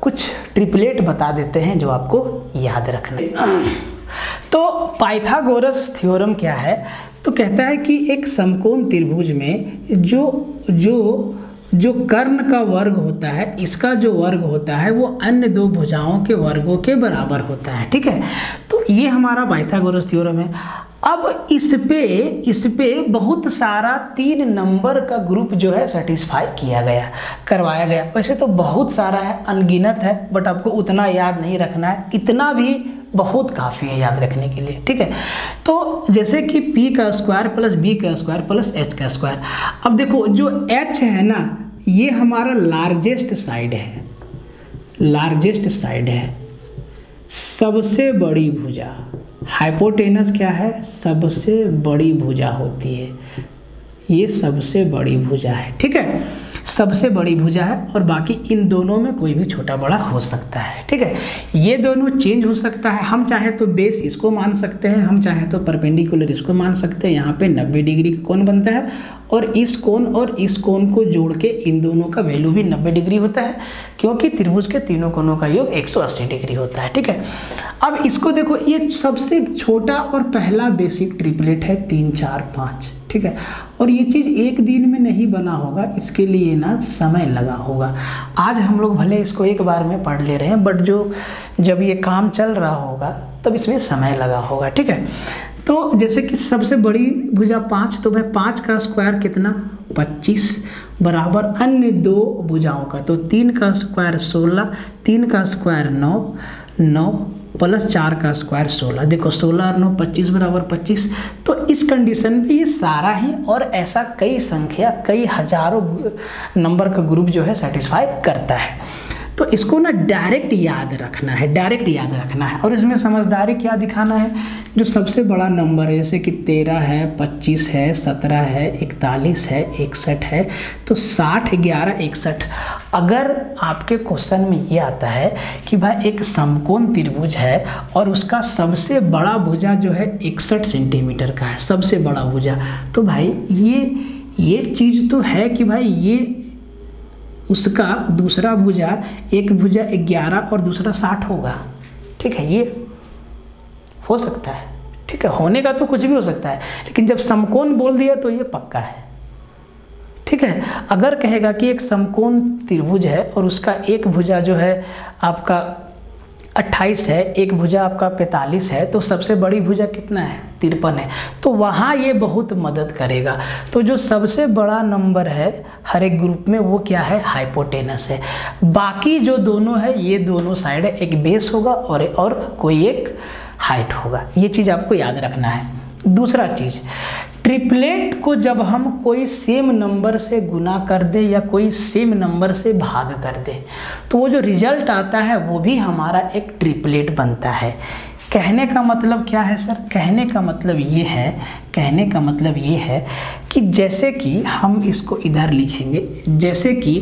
कुछ ट्रिपलेट बता देते हैं जो आपको याद रखना। तो पाइथागोरस थ्योरम क्या है, तो कहता है कि एक समकोण त्रिभुज में जो जो जो कर्ण का वर्ग होता है, इसका जो वर्ग होता है वो अन्य दो भुजाओं के वर्गों के बराबर होता है, ठीक है। तो ये हमारा पाइथागोरस थ्योरम है। अब इस पे इस पे बहुत सारा तीन नंबर का ग्रुप जो है सेटिस्फाई किया गया करवाया गया। वैसे तो बहुत सारा है, अनगिनत है, बट आपको उतना याद नहीं रखना है, इतना भी बहुत काफ़ी है याद रखने के लिए, ठीक है। तो जैसे कि p का स्क्वायर प्लस बी का स्क्वायर प्लस h का स्क्वायर। अब देखो जो h है ना, ये हमारा लार्जेस्ट साइड है, लार्जेस्ट साइड है, सबसे बड़ी भुजा। हाइपोटेनस क्या है, सबसे बड़ी भुजा होती है, ये सबसे बड़ी भुजा है, ठीक है, सबसे बड़ी भुजा है। और बाकी इन दोनों में कोई भी छोटा बड़ा हो सकता है, ठीक है। ये दोनों चेंज हो सकता है, हम चाहे तो बेस इसको मान सकते हैं, हम चाहे तो परपेंडिकुलर इसको मान सकते हैं। यहाँ पे नब्बे डिग्री का कोण बनता है और इस कोण और इस कोण को जोड़ के इन दोनों का वैल्यू भी नब्बे डिग्री होता है, क्योंकि त्रिभुज के तीनों कोणों का योग एक सौ अस्सी डिग्री होता है, ठीक है। अब इसको देखो, ये सबसे छोटा और पहला बेसिक ट्रिपलेट है तीन चार पाँच, ठीक है। और ये चीज़ एक दिन में नहीं बना होगा, इसके लिए ना समय लगा होगा। आज हम लोग भले इसको एक बार में पढ़ ले रहे हैं, बट जो जब ये काम चल रहा होगा तब इसमें समय लगा होगा, ठीक है। तो जैसे कि सबसे बड़ी भुजा पाँच, तो भाई पाँच का स्क्वायर कितना, पच्चीस, बराबर अन्य दो भुजाओं का, तो तीन का स्क्वायर सोलह, तीन का स्क्वायर नौ, नौ प्लस चार का स्क्वायर सोलह। देखो सोलह और नौ पच्चीस, बराबर पच्चीस। तो इस कंडीशन में ये सारा ही और ऐसा कई संख्या, कई हजारों नंबर का ग्रुप जो है सेटिस्फाई करता है। तो इसको ना डायरेक्ट याद रखना है, डायरेक्ट याद रखना है। और इसमें समझदारी क्या दिखाना है, जो सबसे बड़ा नंबर है, जैसे कि तेरह है, पच्चीस है, सत्रह है, इकतालीस है, इकसठ है, तो साठ, ग्यारह, इकसठ। अगर आपके क्वेश्चन में ये आता है कि भाई एक समकोण त्रिभुज है और उसका सबसे बड़ा भुजा जो है इकसठ सेंटीमीटर का है, सबसे बड़ा भुजा, तो भाई ये ये चीज़ तो है कि भाई ये उसका दूसरा भुजा, एक भुजा ग्यारह और दूसरा साठ होगा, ठीक है। ये हो सकता है, ठीक है, होने का तो कुछ भी हो सकता है, लेकिन जब समकोण बोल दिया तो ये पक्का है, ठीक है। अगर कहेगा कि एक समकोण त्रिभुज है और उसका एक भुजा जो है आपका अट्ठाईस है, एक भुजा आपका पैंतालीस है, तो सबसे बड़ी भुजा कितना है, तिरपन है, तो वहाँ ये बहुत मदद करेगा। तो जो सबसे बड़ा नंबर है हर एक ग्रुप में वो क्या है, हाइपोटेनस है। बाकी जो दोनों है, ये दोनों साइड है, एक बेस होगा और और कोई एक हाइट होगा, ये चीज़ आपको याद रखना है। दूसरा चीज़, ट्रिपलेट को जब हम कोई सेम नंबर से गुना कर दे या कोई सेम नंबर से भाग कर दे तो वो जो रिजल्ट आता है वो भी हमारा एक ट्रिपलेट बनता है। कहने का मतलब क्या है सर? कहने का मतलब ये है कहने का मतलब ये है कि जैसे कि हम इसको इधर लिखेंगे, जैसे कि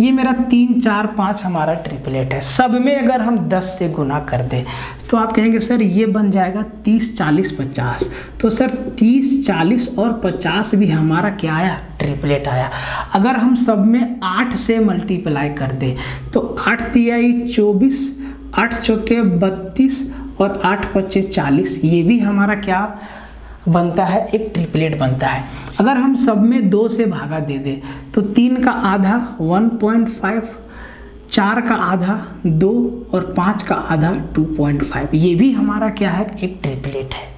ये मेरा तीन चार पाँच हमारा ट्रिपलेट है, सब में अगर हम दस से गुना कर दें तो आप कहेंगे सर ये बन जाएगा तीस चालीस पचास। तो सर तीस चालीस और पचास भी हमारा क्या आया? ट्रिपलेट आया। अगर हम सब में आठ से मल्टीप्लाई कर दें तो आठ तिहाई चौबीस, आठ चौके बत्तीस और आठ पच्चे चालीस, ये भी हमारा क्या बनता है? एक ट्रिपलेट बनता है। अगर हम सब में दो से भागा दे दे तो तीन का आधा वन पॉइंट फाइव, चार का आधा दो और पाँच का आधा टू पॉइंट फाइव, ये भी हमारा क्या है? एक ट्रिपलेट है।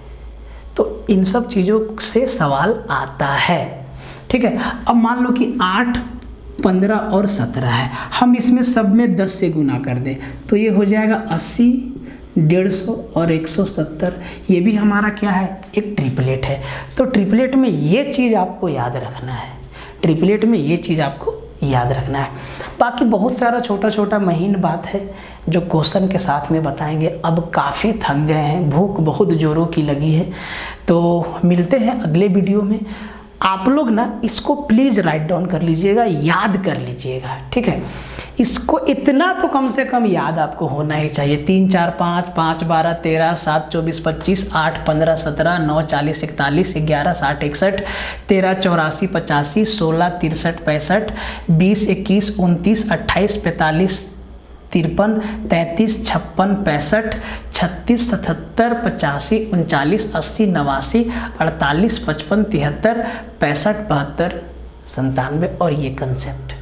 तो इन सब चीज़ों से सवाल आता है, ठीक है। अब मान लो कि आठ पंद्रह और सत्रह है, हम इसमें सब में दस से गुना कर दें तो ये हो जाएगा अस्सी, डेढ़ सौ और एक सौ सत्तर, ये भी हमारा क्या है? एक ट्रिपलेट है। तो ट्रिपलेट में ये चीज़ आपको याद रखना है, ट्रिपलेट में ये चीज़ आपको याद रखना है। बाकी बहुत सारा छोटा छोटा महीन बात है जो क्वेश्चन के साथ में बताएंगे। अब काफ़ी थक गए हैं, भूख बहुत जोरों की लगी है। तो मिलते हैं अगले वीडियो में। आप लोग ना इसको प्लीज़ राइट डाउन कर लीजिएगा, याद कर लीजिएगा, ठीक है। इसको इतना तो कम से कम याद आपको होना ही चाहिए। तीन चार पाँच, पाँच बारह तेरह, सात चौबीस पच्चीस, आठ पंद्रह सत्रह, नौ चालीस इकतालीस, ग्यारह साठ इकसठ, तेरह चौरासी पचासी, सोलह तिरसठ पैंसठ, बीस इक्कीस उनतीस, अट्ठाईस पैंतालीस तिरपन, तैंतीस छप्पन पैंसठ, छत्तीस सतहत्तर पचासी, उनचालीस अस्सी, नवासी अड़तालीस पचपन, तिहत्तर पैंसठ, बहत्तर संतानवे, और ये कंसेप्ट,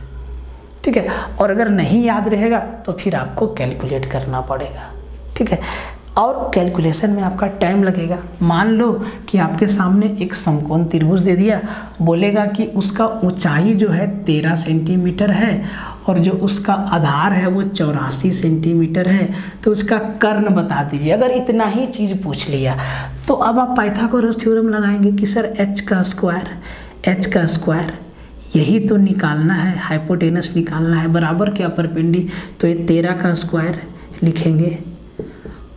ठीक है। और अगर नहीं याद रहेगा तो फिर आपको कैलकुलेट करना पड़ेगा, ठीक है। और कैलकुलेशन में आपका टाइम लगेगा। मान लो कि आपके सामने एक समकोण त्रिभुज दे दिया, बोलेगा कि उसका ऊंचाई जो है तेरह सेंटीमीटर है और जो उसका आधार है वो चौरासी सेंटीमीटर है, तो उसका कर्ण बता दीजिए। अगर इतना ही चीज़ पूछ लिया तो अब आप पाइथागोरस थ्योरम लगाएंगे कि सर एच का स्क्वायर, एच का स्क्वायर यही तो निकालना है, हाइपोटेनस निकालना है, बराबर क्या? परपेंडी। तो ये तेरह का स्क्वायर लिखेंगे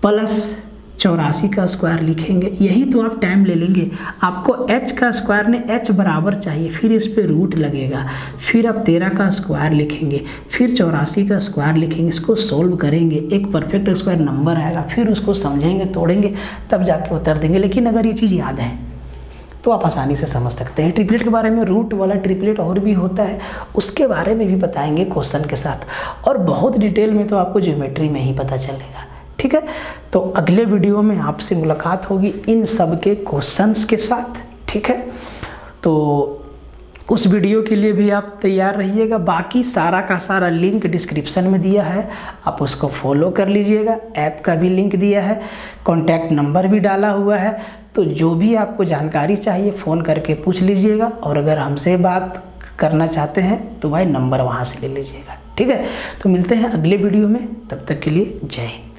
प्लस चौरासी का स्क्वायर लिखेंगे, यही तो आप टाइम ले लेंगे। आपको h का स्क्वायर ने h बराबर चाहिए, फिर इस पे रूट लगेगा, फिर आप तेरह का स्क्वायर लिखेंगे, फिर चौरासी का स्क्वायर लिखेंगे, इसको सोल्व करेंगे, एक परफेक्ट स्क्वायर नंबर आएगा, फिर उसको समझेंगे, तोड़ेंगे, तब जाके उतर देंगे। लेकिन अगर ये चीज़ याद है तो आप आसानी से समझ सकते हैं। ट्रिपलेट के बारे में, रूट वाला ट्रिपलेट और भी होता है, उसके बारे में भी बताएंगे क्वेश्चन के साथ, और बहुत डिटेल में तो आपको ज्योमेट्री में ही पता चलेगा, ठीक है। तो अगले वीडियो में आपसे मुलाकात होगी इन सब के क्वेश्चंस के साथ, ठीक है। तो उस वीडियो के लिए भी आप तैयार रहिएगा। बाकी सारा का सारा लिंक डिस्क्रिप्शन में दिया है, आप उसको फॉलो कर लीजिएगा। ऐप का भी लिंक दिया है, कॉन्टैक्ट नंबर भी डाला हुआ है, तो जो भी आपको जानकारी चाहिए फ़ोन करके पूछ लीजिएगा। और अगर हमसे बात करना चाहते हैं तो भाई नंबर वहाँ से ले लीजिएगा, ठीक है। तो मिलते हैं अगले वीडियो में, तब तक के लिए जय हिंद।